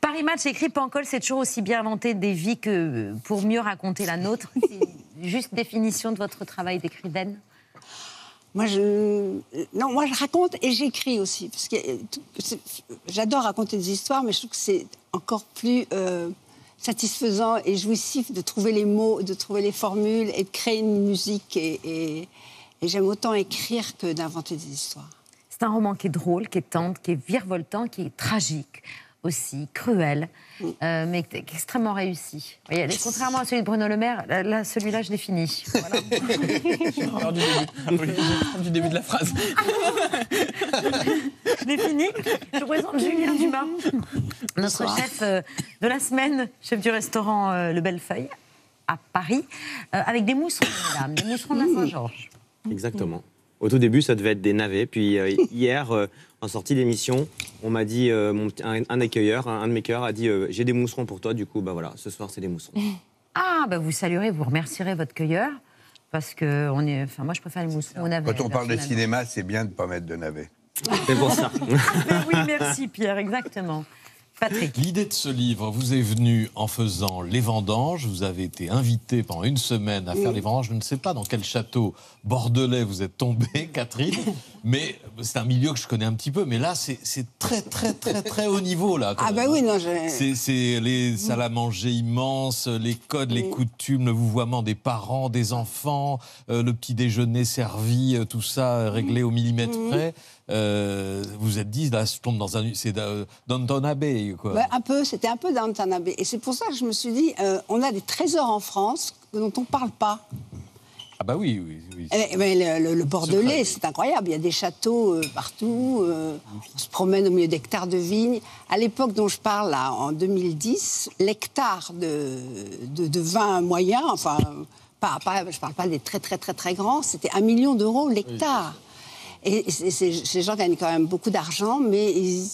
Paris Match écrit Pancol, c'est toujours aussi bien inventer des vies que pour mieux raconter la nôtre. Juste définition de votre travail d'écrivaine? Moi, je... Non, moi, je raconte et j'écris aussi. Parce que j'adore raconter des histoires, mais je trouve que c'est encore plus... Euh... satisfaisant et jouissif de trouver les mots, de trouver les formules et de créer une musique. Et, et, et j'aime autant écrire que d'inventer des histoires. C'est un roman qui est drôle, qui est tendre, qui est virevoltant, qui est tragique aussi, cruel, oui. euh, mais qui est extrêmement réussi. Voyez, contrairement à celui de Bruno Le Maire, là, celui-là, je l'ai fini. Voilà. J'ai peur du début. du début de la phrase. Je l'ai fini. Je vous présente Julien Dumas, notre Bonsoir. chef euh, de la semaine, chef du restaurant euh, Le Bellefeuille, à Paris, euh, avec des mousserons, mesdames, des mousserons de Saint-Georges. Exactement. Au tout début, ça devait être des navets. Puis euh, hier, euh, en sortie d'émission, on m'a dit, euh, mon, un, un accueilleur, un, un de mes cœurs a dit euh, « J'ai des mousserons pour toi, du coup, bah voilà, ce soir, c'est des mousserons. » Ah, bah vous saluerez, vous remercierez votre cueilleur, parce que on est, enfin, moi, je préfère les mousserons aux navets. Quand on parle de cinéma, c'est bien de ne pas mettre de navets. C'est pour ça. Ah, mais oui, merci Pierre, exactement. Patrick. L'idée de ce livre vous est venue en faisant les vendanges. Vous avez été invité pendant une semaine à faire oui. les vendanges. Je ne sais pas dans quel château bordelais vous êtes tombée, Catherine, mais c'est un milieu que je connais un petit peu. Mais là, c'est très, très, très, très haut niveau. Là, ah, ben bah oui, non, je... C'est les salles à manger immenses, les codes, les oui. coutumes, le vouvoiement des parents, des enfants, euh, le petit déjeuner servi, tout ça réglé au millimètre oui. près. Euh, vous êtes dit, là, je tombe dans un... C'est Downton Abbey, quoi. Bah, un peu, c'était un peu Downton Abbey. Et c'est pour ça que je me suis dit, euh, on a des trésors en France dont on ne parle pas. Ah bah oui, oui. oui. Et, mais le, le, le Bordelais, c'est incroyable. Il y a des châteaux euh, partout. Euh, on se promène au milieu d'hectares de vignes. À l'époque dont je parle, là, en deux mille dix, l'hectare de, de, de vin moyen, enfin, pas, pas, je ne parle pas des très, très, très, très grands, c'était un million d'euros l'hectare. Oui. Et ces gens gagnent quand même beaucoup d'argent, mais ils,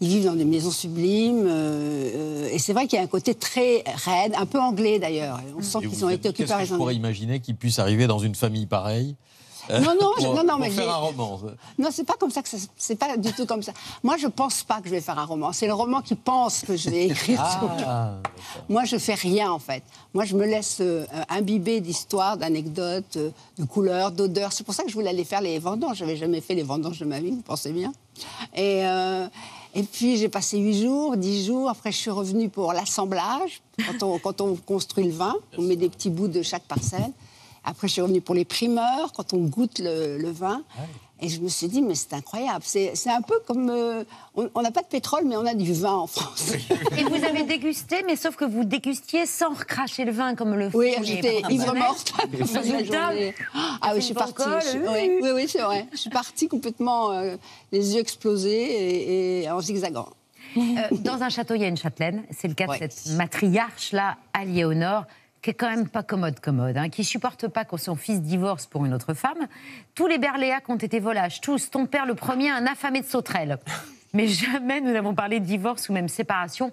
ils vivent dans des maisons sublimes. Euh, et c'est vrai qu'il y a un côté très raide, un peu anglais d'ailleurs. On sent qu'ils ont été occupés par les Anglais. Qu'est-ce que je pourrais imaginer qu'ils puissent arriver dans une famille pareille ? Non, non, pour, non, non, mais faire un roman. Non, c'est pas comme ça que ça, c'est pas du tout comme ça. Moi, je pense pas que je vais faire un roman. C'est le roman qui pense que je vais écrire. Ah, moi, je fais rien en fait. Moi, je me laisse euh, imbiber d'histoires, d'anecdotes, euh, de couleurs, d'odeurs. C'est pour ça que je voulais aller faire les vendanges. J'avais jamais fait les vendanges de ma vie, vous pensez bien. Et euh, et puis j'ai passé huit jours, dix jours. Après, je suis revenue pour l'assemblage. Quand on quand on construit le vin, on met des petits bouts de chaque parcelle. Après, je suis revenue pour les primeurs, quand on goûte le, le vin. Ouais. Et je me suis dit, mais c'est incroyable. C'est un peu comme... Euh, on n'a pas de pétrole, mais on a du vin en France. Et vous avez dégusté, mais sauf que vous dégustiez sans recracher le vin, comme le... Oui, j'étais ivre-morte. Ah oui, je suis partie. Je suis, oui, oui, oui c'est vrai. Je suis partie complètement euh, les yeux explosés et, et en zigzagant. Euh, dans un château, il y a une châtelaine. C'est le cas ouais. de cette matriarche-là, à Léonore, qui est quand même pas commode commode, hein, qui ne supporte pas que son fils divorce pour une autre femme. Tous les Berléac ont été volages, tous. Ton père, le premier, un affamé de sauterelles. mais jamais nous n'avons parlé de divorce ou même séparation.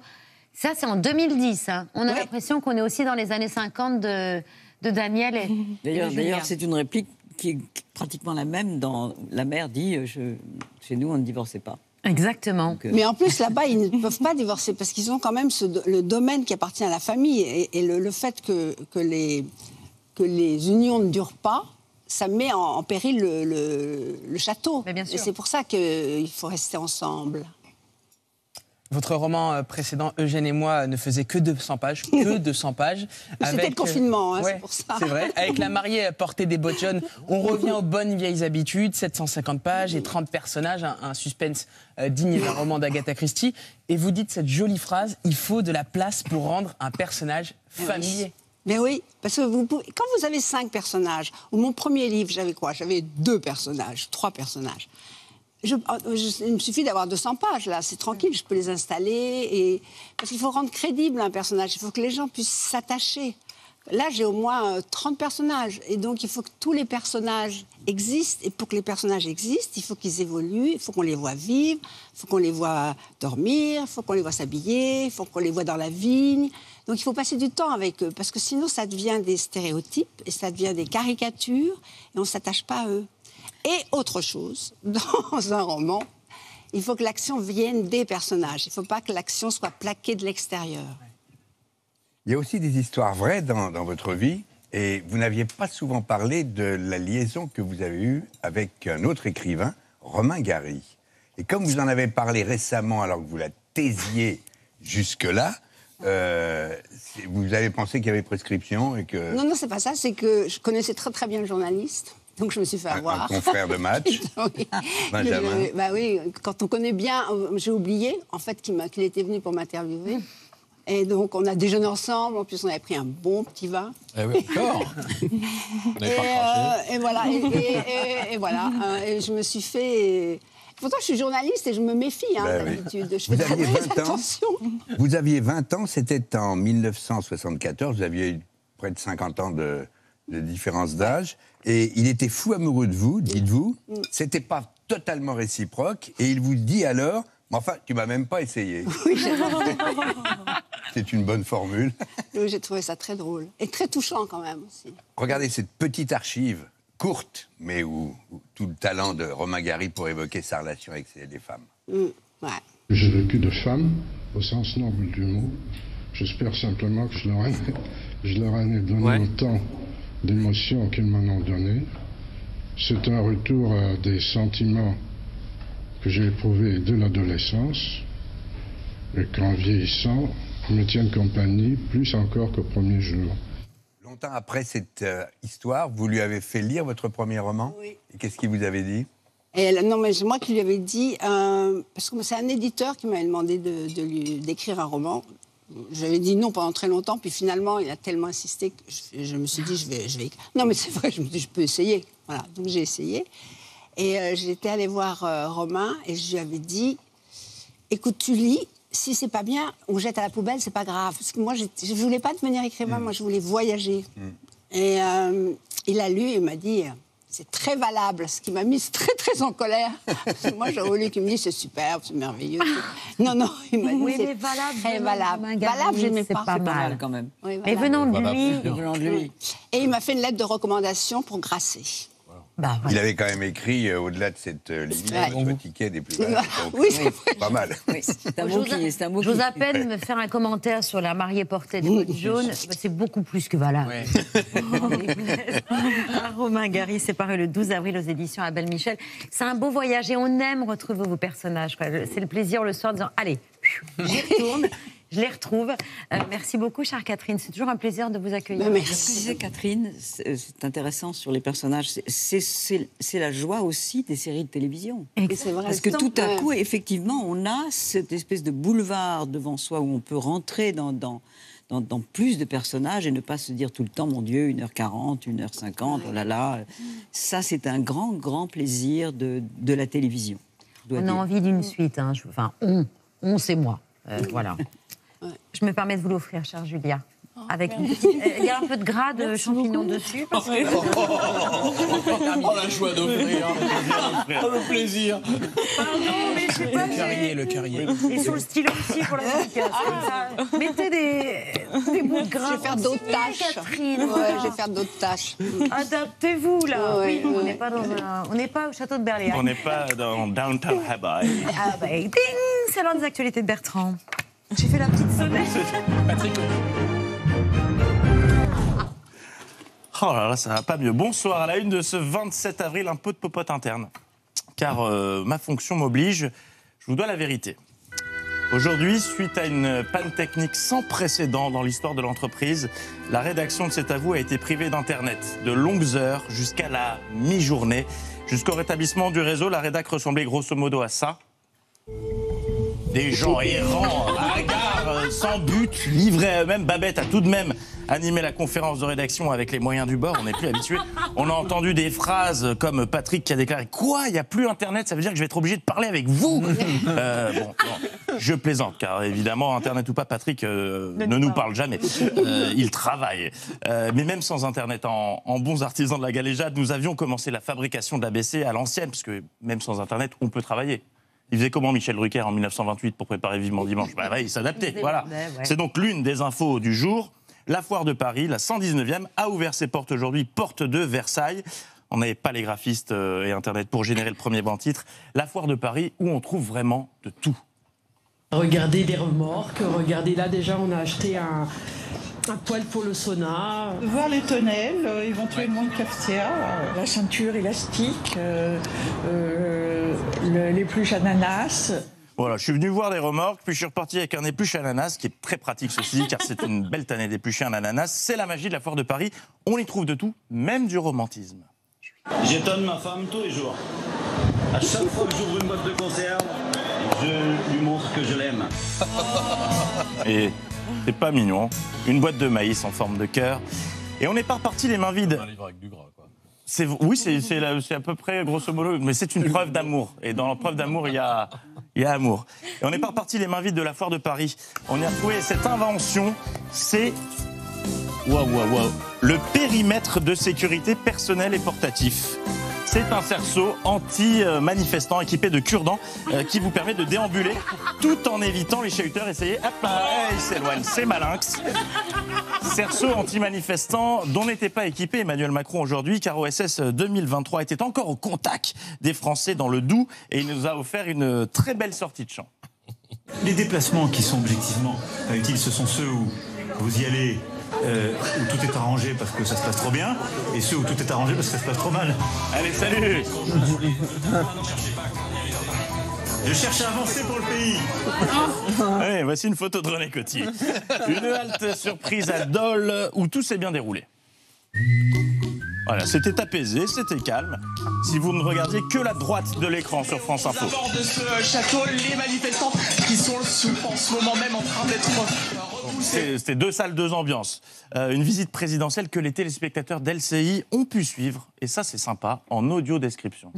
Ça, c'est en deux mille dix. Hein. On a ouais. l'impression qu'on est aussi dans les années cinquante de, de Danièle et, d'ailleurs, et de Julien. D'ailleurs, c'est une réplique qui est pratiquement la même dans La mère dit je, chez nous, on ne divorçait pas. Exactement. Donc, euh... mais en plus, là-bas, ils ne peuvent pas divorcer parce qu'ils ont quand même ce, le domaine qui appartient à la famille. Et, et le, le fait que, que, les, que les unions ne durent pas, ça met en, en péril le, le, le château. Mais bien sûr. Et c'est pour ça qu'il faut rester ensemble. Votre roman précédent, Eugène et moi, ne faisait que deux cents pages. Que deux cents pages. Avec... C'était le confinement, hein, ouais, c'est pour ça. C'est vrai. Avec la mariée à portée des bottes jaunes, on revient aux bonnes vieilles habitudes. sept cent cinquante pages et trente personnages. Un, un suspense euh, digne d'un roman d'Agatha Christie. Et vous dites cette jolie phrase, il faut de la place pour rendre un personnage familier. Mais oui, parce que vous pouvez... quand vous avez cinq personnages, ou mon premier livre, j'avais quoi? J'avais deux personnages, trois personnages. Je, je, il me suffit d'avoir deux cents pages, là, c'est tranquille, je peux les installer. Et... Parce qu'il faut rendre crédible un personnage, il faut que les gens puissent s'attacher. Là, j'ai au moins trente personnages, et donc il faut que tous les personnages existent. Et pour que les personnages existent, il faut qu'ils évoluent, il faut qu'on les voit vivre, il faut qu'on les voit dormir, il faut qu'on les voit s'habiller, il faut qu'on les voit dans la vigne. Donc il faut passer du temps avec eux, parce que sinon ça devient des stéréotypes, et ça devient des caricatures, et on ne s'attache pas à eux. Et autre chose, dans un roman, il faut que l'action vienne des personnages. Il ne faut pas que l'action soit plaquée de l'extérieur. Il y a aussi des histoires vraies dans, dans votre vie. Et vous n'aviez pas souvent parlé de la liaison que vous avez eue avec un autre écrivain, Romain Gary. Et comme vous en avez parlé récemment, alors que vous la taisiez jusque-là, Euh, vous avez pensé qu'il y avait prescription et que... Non, non, c'est pas ça. C'est que je connaissais très, très bien le journaliste. Donc je me suis fait avoir. Un, un confrère de match. Oui. Benjamin. Bah oui, quand on connaît bien, j'ai oublié en fait qu'il, m'a, qu'il était venu pour m'interviewer. Et donc on a déjeuné ensemble, en plus on avait pris un bon petit vin. Eh oui, encore. On n'avait pas craché. Euh, et voilà, et, et, et, et voilà. Et je me suis fait... Pourtant, je suis journaliste et je me méfie, hein, ben d'habitude. Oui. Je fais très attention. Vous aviez vingt ans, c'était en mille neuf cent soixante-quatorze, vous aviez eu près de cinquante ans de, de différence d'âge. Et il était fou amoureux de vous, dites-vous. C'était pas totalement réciproque. Et il vous dit alors, mais enfin, tu m'as même pas essayé. Oui, c'est une bonne formule. Oui, j'ai trouvé ça très drôle. Et très touchant quand même aussi. Regardez cette petite archive, courte, mais où, où tout le talent de Romain Gary pour évoquer sa relation avec les femmes. Mmh, ouais. J'ai vécu de femmes, au sens noble du mot. J'espère simplement que je leur ai, je leur ai donné ouais. autant d'émotions qu'ils m'en ont donné. C'est un retour à des sentiments que j'ai éprouvés dès l'adolescence et qu'en vieillissant, me tiennent compagnie plus encore qu'au premier jour. Longtemps après cette euh, histoire, vous lui avez fait lire votre premier roman. Oui. Et qu'est-ce qu'il vous avait dit? Et elle, non, mais c'est moi qui lui avais dit, euh, parce que c'est un éditeur qui m'avait demandé de, de lui, d'écrire un roman. J'avais dit non pendant très longtemps, puis finalement, il a tellement insisté que je, je me suis dit, je vais, je vais... Non, mais c'est vrai, je me suis dit, je peux essayer. Voilà, donc j'ai essayé. Et euh, j'étais allée voir euh, Romain et je lui avais dit, écoute, tu lis, si c'est pas bien, on jette à la poubelle, c'est pas grave. Parce que moi, je voulais pas devenir écrivain, mmh. moi, je voulais voyager. Mmh. Et euh, il a lu et il m'a dit, c'est très valable, ce qui m'a mise très, très en colère. Parce que moi, j'ai voulu qu'il me dise, c'est superbe, c'est merveilleux. Non, non, il m'a dit, oui, c'est valable, très valable. Valable, je n'aimais pas. C'est pas mal, quand même. Oui, mais venant de, lui, venant de lui. Et il m'a fait une lettre de recommandation pour Grasset. Wow. Bah, voilà. Il avait quand même écrit, euh, au-delà de cette euh, ligne, votre ticket des plus belles. Oui, c'est vrai. Pas mal. Oui, c'est un mot qui... Je vous appelle me faire un commentaire sur la mariée portée des bottes jaunes. C'est beaucoup plus que valable. Romain Gary, c'est paru le douze avril aux éditions Albin Michel. C'est un beau voyage et on aime retrouver vos personnages. C'est le plaisir le soir en disant « Allez, j'y retourne, je les retrouve ». Euh, merci beaucoup, chère Catherine. C'est toujours un plaisir de vous accueillir. Ben, merci, Catherine. C'est, c'est intéressant sur les personnages. C'est, c'est, c'est, c'est la joie aussi des séries de télévision. Et c'est vrai. Parce que tout à coup, effectivement, on a cette espèce de boulevard devant soi où on peut rentrer dans... dans Dans, dans plus de personnages et ne pas se dire tout le temps, mon Dieu, une heure quarante, une heure cinquante, oh là là. Ça, c'est un grand, grand plaisir de, de la télévision. On a dire. envie d'une suite. Hein. Enfin, on, on c'est moi. Euh, voilà. Je me permets de vous l'offrir, chère Julia. Avec une petite... Il y a un peu de gras de champignons dessus. Parce que... oh, oh, oh, oh, oh, oh, la joie d'offrir. Oh, le plaisir. Pardon, mais je sais pas... Le carrier, le carrier. Et sur le stylo aussi, pour la dédicace. Ah. Mettez des, des bouts de gras. Je vais faire d'autres tâches. Catherine. Ouais, je vais faire d'autres tâches. Adaptez-vous, là. Ouais, oui, ouais. On n'est pas dans un... On n'est pas au château de Berléac. On n'est pas dans Downton Abbey. Ah bah, ding, c'est l'un des actualités de Bertrand. J'ai fait la petite sonnette. Patrick. Oh là là, ça va pas mieux. Bonsoir. À la une de ce vingt-sept avril, un peu de popote interne. Car euh, ma fonction m'oblige. Je vous dois la vérité. Aujourd'hui, suite à une panne technique sans précédent dans l'histoire de l'entreprise, la rédaction de cet avou a été privée d'Internet de longues heures jusqu'à la mi-journée. Jusqu'au rétablissement du réseau, la rédac ressemblait grosso modo à ça. Des gens errants, hagards, sans but, livrés à eux-mêmes. Babette a tout de même animé la conférence de rédaction avec les moyens du bord. On n'est plus habitué. On a entendu des phrases comme Patrick qui a déclaré « Quoi ? Il n'y a plus Internet, ça veut dire que je vais être obligé de parler avec vous !» euh, bon, bon, je plaisante, car évidemment, Internet ou pas, Patrick euh, ne nous parle jamais. Euh, il travaille. Euh, mais même sans Internet, en, en bons artisans de la galéjade, nous avions commencé la fabrication de l'A B C à l'ancienne, parce que même sans Internet, on peut travailler. Il faisait comment Michel Drucker en mille neuf cent vingt-huit pour préparer Vivement Dimanche? Bah, bah, il s'adaptait, voilà. Ouais. C'est donc l'une des infos du jour. La foire de Paris, la cent dix-neuvième, a ouvert ses portes aujourd'hui, porte de Versailles. On n'avait pas les graphistes et Internet pour générer le premier banc titre. La foire de Paris où on trouve vraiment de tout. Regardez des remorques, regardez là déjà on a acheté un... un poêle pour le sauna. Voir les tonnelles, euh, éventuellement une cafetière, euh, la ceinture élastique, euh, euh, l'épluche ananas. Voilà, je suis venu voir des remorques, puis je suis reparti avec un épluche ananas, qui est très pratique ceci dit, car c'est une belle tannée d'éplucher un ananas. C'est la magie de la foire de Paris. On y trouve de tout, même du romantisme. J'étonne ma femme tous les jours. À chaque fois que j'ouvre une boîte de conserve, je lui montre que je l'aime. Et... c'est pas mignon. Une boîte de maïs en forme de cœur. Et on n'est pas reparti les mains vides. Un livre avec du gras, quoi. C'est, oui, c'est, c'est, la, c'est à peu près grosso modo, mais c'est une preuve d'amour. Et dans la preuve d'amour, il y a, il y a amour. Et on n'est pas reparti les mains vides de la foire de Paris. On y a trouvé cette invention, c'est... Waouh, waouh, waouh. Le périmètre de sécurité personnel et portatif. C'est un cerceau anti-manifestant équipé de cure-dents euh, qui vous permet de déambuler tout en évitant les chahuteurs. Essayez, hop là, il s'éloigne, c'est malinx. Cerceau anti-manifestant dont n'était pas équipé Emmanuel Macron aujourd'hui car O S S deux mille vingt-trois était encore au contact des Français dans le Doubs et il nous a offert une très belle sortie de champ. Les déplacements qui sont objectivement pas utiles, ce sont ceux où vous y allez... Euh, où tout est arrangé parce que ça se passe trop bien, et ceux où tout est arrangé parce que ça se passe trop mal. Allez, salut. Je cherche à avancer pour le pays. Allez, voici une photo de René Coty. Une halte surprise à Dole, où tout s'est bien déroulé. Voilà, c'était apaisé, c'était calme. Si vous ne regardiez que la droite de l'écran sur France Info. À bord de ce château, les manifestants qui sont en ce moment même en train d'être... C'était deux salles, deux ambiances. Euh, une visite présidentielle que les téléspectateurs d'L C I ont pu suivre. Et ça, c'est sympa, en audio description.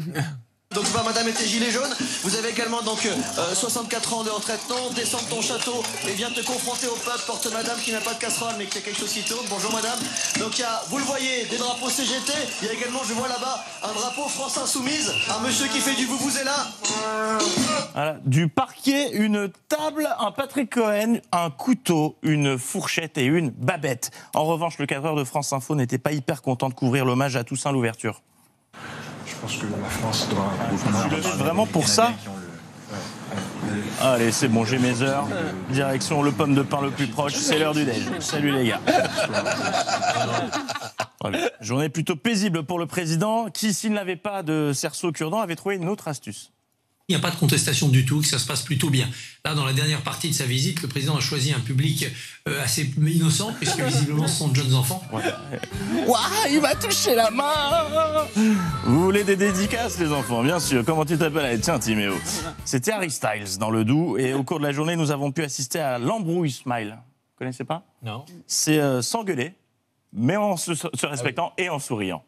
Donc, madame était gilet jaune. Vous avez également donc euh, soixante-quatre ans de retraite. Non, descends de ton château et viens te confronter au peuple. Porte madame qui n'a pas de casserole, mais qui a quelque chose qui tourne. Bonjour, madame. Donc, il y a, vous le voyez, des drapeaux C G T. Il y a également, je vois là-bas, un drapeau France Insoumise. Un monsieur qui fait du vouvouzela. Voilà, du parquet, une table, un Patrick Cohen, un couteau, une fourchette et une babette. En revanche, le cadreur de France Info n'était pas hyper content de couvrir l'hommage à Toussaint Louverture. Je pense que la France doit... Vous le vraiment pour ça le... ouais. Allez, c'est bon, j'ai mes heures. Direction le pomme de pain le plus proche, c'est l'heure du déj. Salut les gars. Allez. Journée plutôt paisible pour le président qui, s'il n'avait pas de cerceau cure-dents, avait trouvé une autre astuce. Il n'y a pas de contestation du tout, que ça se passe plutôt bien. Là, dans la dernière partie de sa visite, le président a choisi un public euh, assez innocent, puisque visiblement ce sont de jeunes enfants. Ouais. Waouh, il m'a touché la main. Vous voulez des dédicaces, les enfants? Bien sûr. Comment tu t'appelles? Tiens, Timéo. C'était Harry Styles dans le Doubs, et au cours de la journée, nous avons pu assister à l'embrouille Smile. Vous connaissez pas? Non. C'est euh, s'engueuler, mais en se, se respectant ah oui. et en souriant.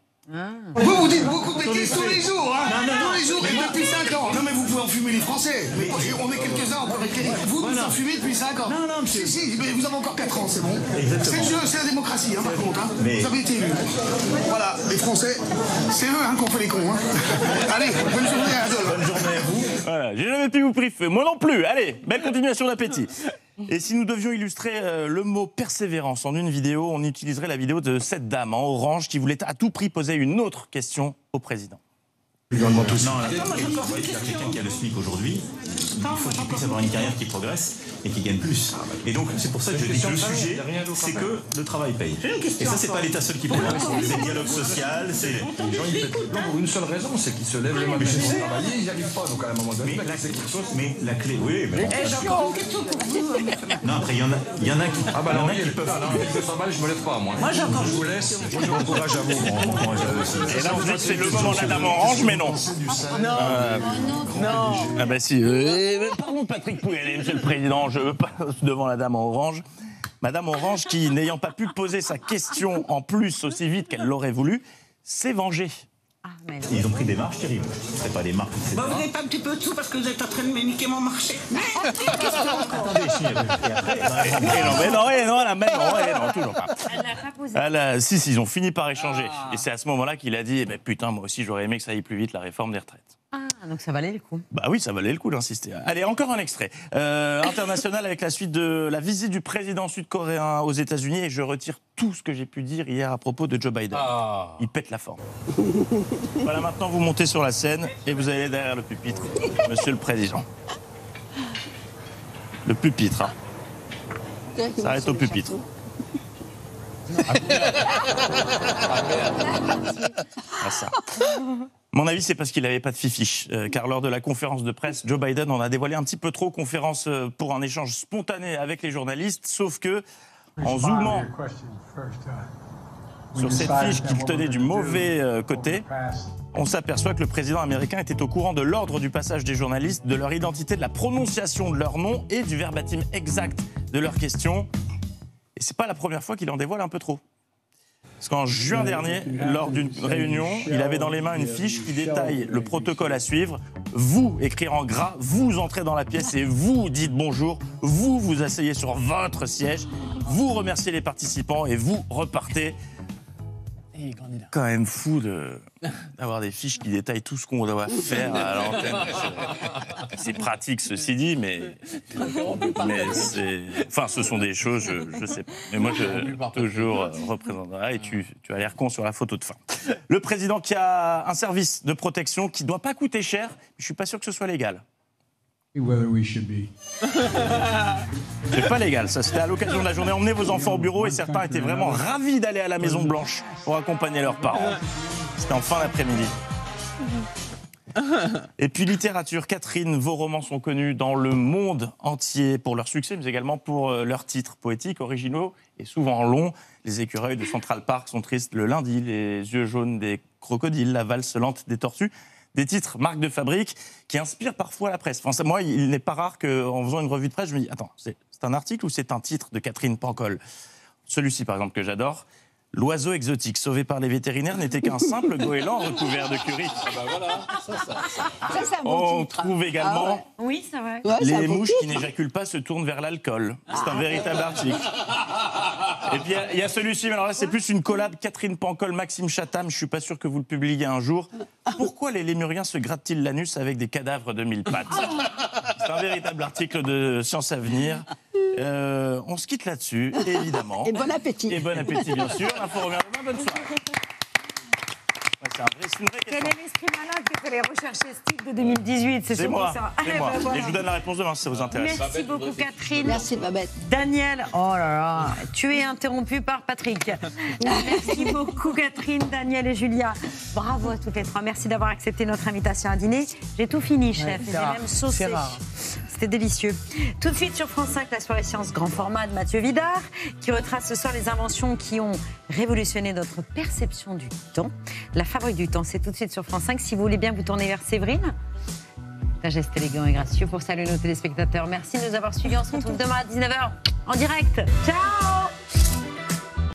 Vous, vous dites beaucoup de bêtises tous les jours, hein? Non, non, non, tous les jours, et depuis cinq ans. Non, mais vous pouvez enfumer les Français. Mais on est quelques-uns encore. Vous nous enfumez depuis cinq ans. Non, non, monsieur. Si, si, mais vous avez encore quatre ans, c'est bon. C'est la démocratie, hein, par contre. Hein. Mais... Vous avez été élus. Voilà, les Français, c'est eux hein, qu'on fait les cons. Hein. Allez, bonne journée à Adol. Bonne journée à vous. Voilà, j'ai jamais pu vous priver. Moi non plus. Allez, belle continuation d'appétit. Et si nous devions illustrer euh, le mot persévérance en une vidéo, on utiliserait la vidéo de cette dame en orange qui voulait à tout prix poser une autre question au président. Non, non, quelqu'un qui a le SMIC aujourd'hui, il faut qu'il puisse avoir une carrière qui progresse et qui gagne plus. Et donc, c'est pour ça que je dis que le sujet, c'est que le travail paye. Et ça, c'est pas l'État seul qui paye. C'est le dialogue social, c'est... Les gens, ils payent tout le temps pour une seule raison, c'est qu'ils se lèvent le matin pour travailler, ils n'y arrivent pas. Donc, à un moment donné, c'est quelque chose... Mais la clé, oui, mais... J'ai encore une question pour vous. Non, après, il y en a qui... Ah bah non, ils peuvent... Non, ils peuvent mal, je me lève pas, moi. Moi, j'encore... Je vous laisse, moi, je vous encourage à vous. Et là, vous dites, c'est le moment de la dame orange, mais non. Non, euh, non, non. Ah bah si. Euh, pardon Patrick Pouyanné, monsieur le président, je passe devant la dame en orange. Madame Orange qui, n'ayant pas pu poser sa question en plus aussi vite qu'elle l'aurait voulu, s'est vengée. Ah, mais ils ont pris des marches terribles. C'est pas des marches. Bah, vous n'avez pas un petit peu de sous parce que vous êtes en train de m'éniquer mon marché. Mais non, mais non, mais non, elle a même non, non, toujours pas. Elle n'a pas posé. Elle a... Si, si, ils ont fini par échanger. Ah. Et c'est à ce moment-là qu'il a dit, eh ben, putain, moi aussi, j'aurais aimé que ça aille plus vite, la réforme des retraites. Ah, donc ça valait le coup. Bah oui, ça valait le coup d'insister. Allez, encore un extrait. Euh, international avec la suite de la visite du président sud-coréen aux États-Unis et je retire tout ce que j'ai pu dire hier à propos de Joe Biden. Ah. Il pète la forme. Voilà, maintenant vous montez sur la scène et vous allez derrière le pupitre, monsieur le président. Le pupitre, hein. Ça reste au pupitre. Ah, ça. Mon avis, c'est parce qu'il n'avait pas de fifiche. Euh, car lors de la conférence de presse, Joe Biden en a dévoilé un petit peu trop, conférence pour un échange spontané avec les journalistes, sauf que, en zoomant sur cette fiche qu'il tenait du mauvais côté, on s'aperçoit que le président américain était au courant de l'ordre du passage des journalistes, de leur identité, de la prononciation de leur nom et du verbatim exact de leurs questions. Et c'est pas la première fois qu'il en dévoile un peu trop. Parce qu'en juin dernier, lors d'une réunion, il avait dans les mains une fiche qui détaille le protocole à suivre. Vous, écrire en gras, vous entrez dans la pièce et vous dites bonjour. Vous, vous asseyez sur votre siège. Vous remerciez les participants et vous repartez. Quand même fou de... d'avoir des fiches qui détaillent tout ce qu'on doit faire à l'antenne. C'est pratique, ceci dit, mais... mais c'est... Enfin, ce sont des choses, je, je sais pas. Mais moi, je toujours représenterai. Et tu, tu as l'air con sur la photo de fin. Le président qui a un service de protection qui ne doit pas coûter cher, mais je ne suis pas sûr que ce soit légal. C'est pas légal, ça c'était à l'occasion de la journée. Emmenez vos enfants au bureau et certains étaient vraiment ravis d'aller à la Maison Blanche pour accompagner leurs parents. C'était en fin d'après-midi. Et puis littérature, Catherine, vos romans sont connus dans le monde entier pour leur succès, mais également pour leurs titres poétiques, originaux et souvent longs. Les écureuils de Central Park sont tristes le lundi, les yeux jaunes des crocodiles, la valse lente des tortues. Des titres marques de fabrique qui inspirent parfois la presse. Enfin, moi, il n'est pas rare qu'en faisant une revue de presse, je me dis « Attends, c'est un article ou c'est un titre de Catherine Pancol ?» Celui-ci, par exemple, que j'adore. « L'oiseau exotique sauvé par les vétérinaires n'était qu'un simple goéland recouvert de curry. » Ah bah voilà, ça, ça, ça. Ça, ça on trouve également ah ouais. « oui, c'est vrai. Ouais, les mouches qui n'éjaculent pas se tournent vers l'alcool. » C'est un véritable article. Et puis, il y a, a celui-ci, mais alors là, c'est plus une collab Catherine Pancol, Maxime Chatham. Je suis pas sûr que vous le publiez un jour. Pourquoi les lémuriens se grattent-ils l'anus avec des cadavres de mille pattes? C'est un véritable article de Science Avenir. Euh, on se quitte là-dessus, évidemment. Et bon appétit. Et bon appétit, bien sûr. Info Romain Gary, bonne soirée. C'est un vrai, une vraie question. Quel est l'esprit malin qui allait rechercher ce titre de deux mille dix-huit? C'est moi. Ça. Ah, moi. Bah, voilà. Et je vous donne la réponse demain si ça vous intéresse. Merci Babette, beaucoup Catherine. Merci Babette. Danièle, oh là là, tu es interrompue par Patrick. Merci beaucoup Catherine, Danièle et Julia. Bravo à toutes les trois. Merci d'avoir accepté notre invitation à dîner. J'ai tout fini, chef. Ouais, j'ai même saucé. C'était délicieux. Tout de suite sur France cinq, la soirée science grand format de Mathieu Vidard, qui retrace ce soir les inventions qui ont révolutionné notre perception du temps. La fabrique du temps, c'est tout de suite sur France cinq. Si vous voulez bien vous tourner vers Séverine. Un geste élégant et gracieux pour saluer nos téléspectateurs. Merci de nous avoir suivis. On se retrouve demain à dix-neuf heures en direct. Ciao!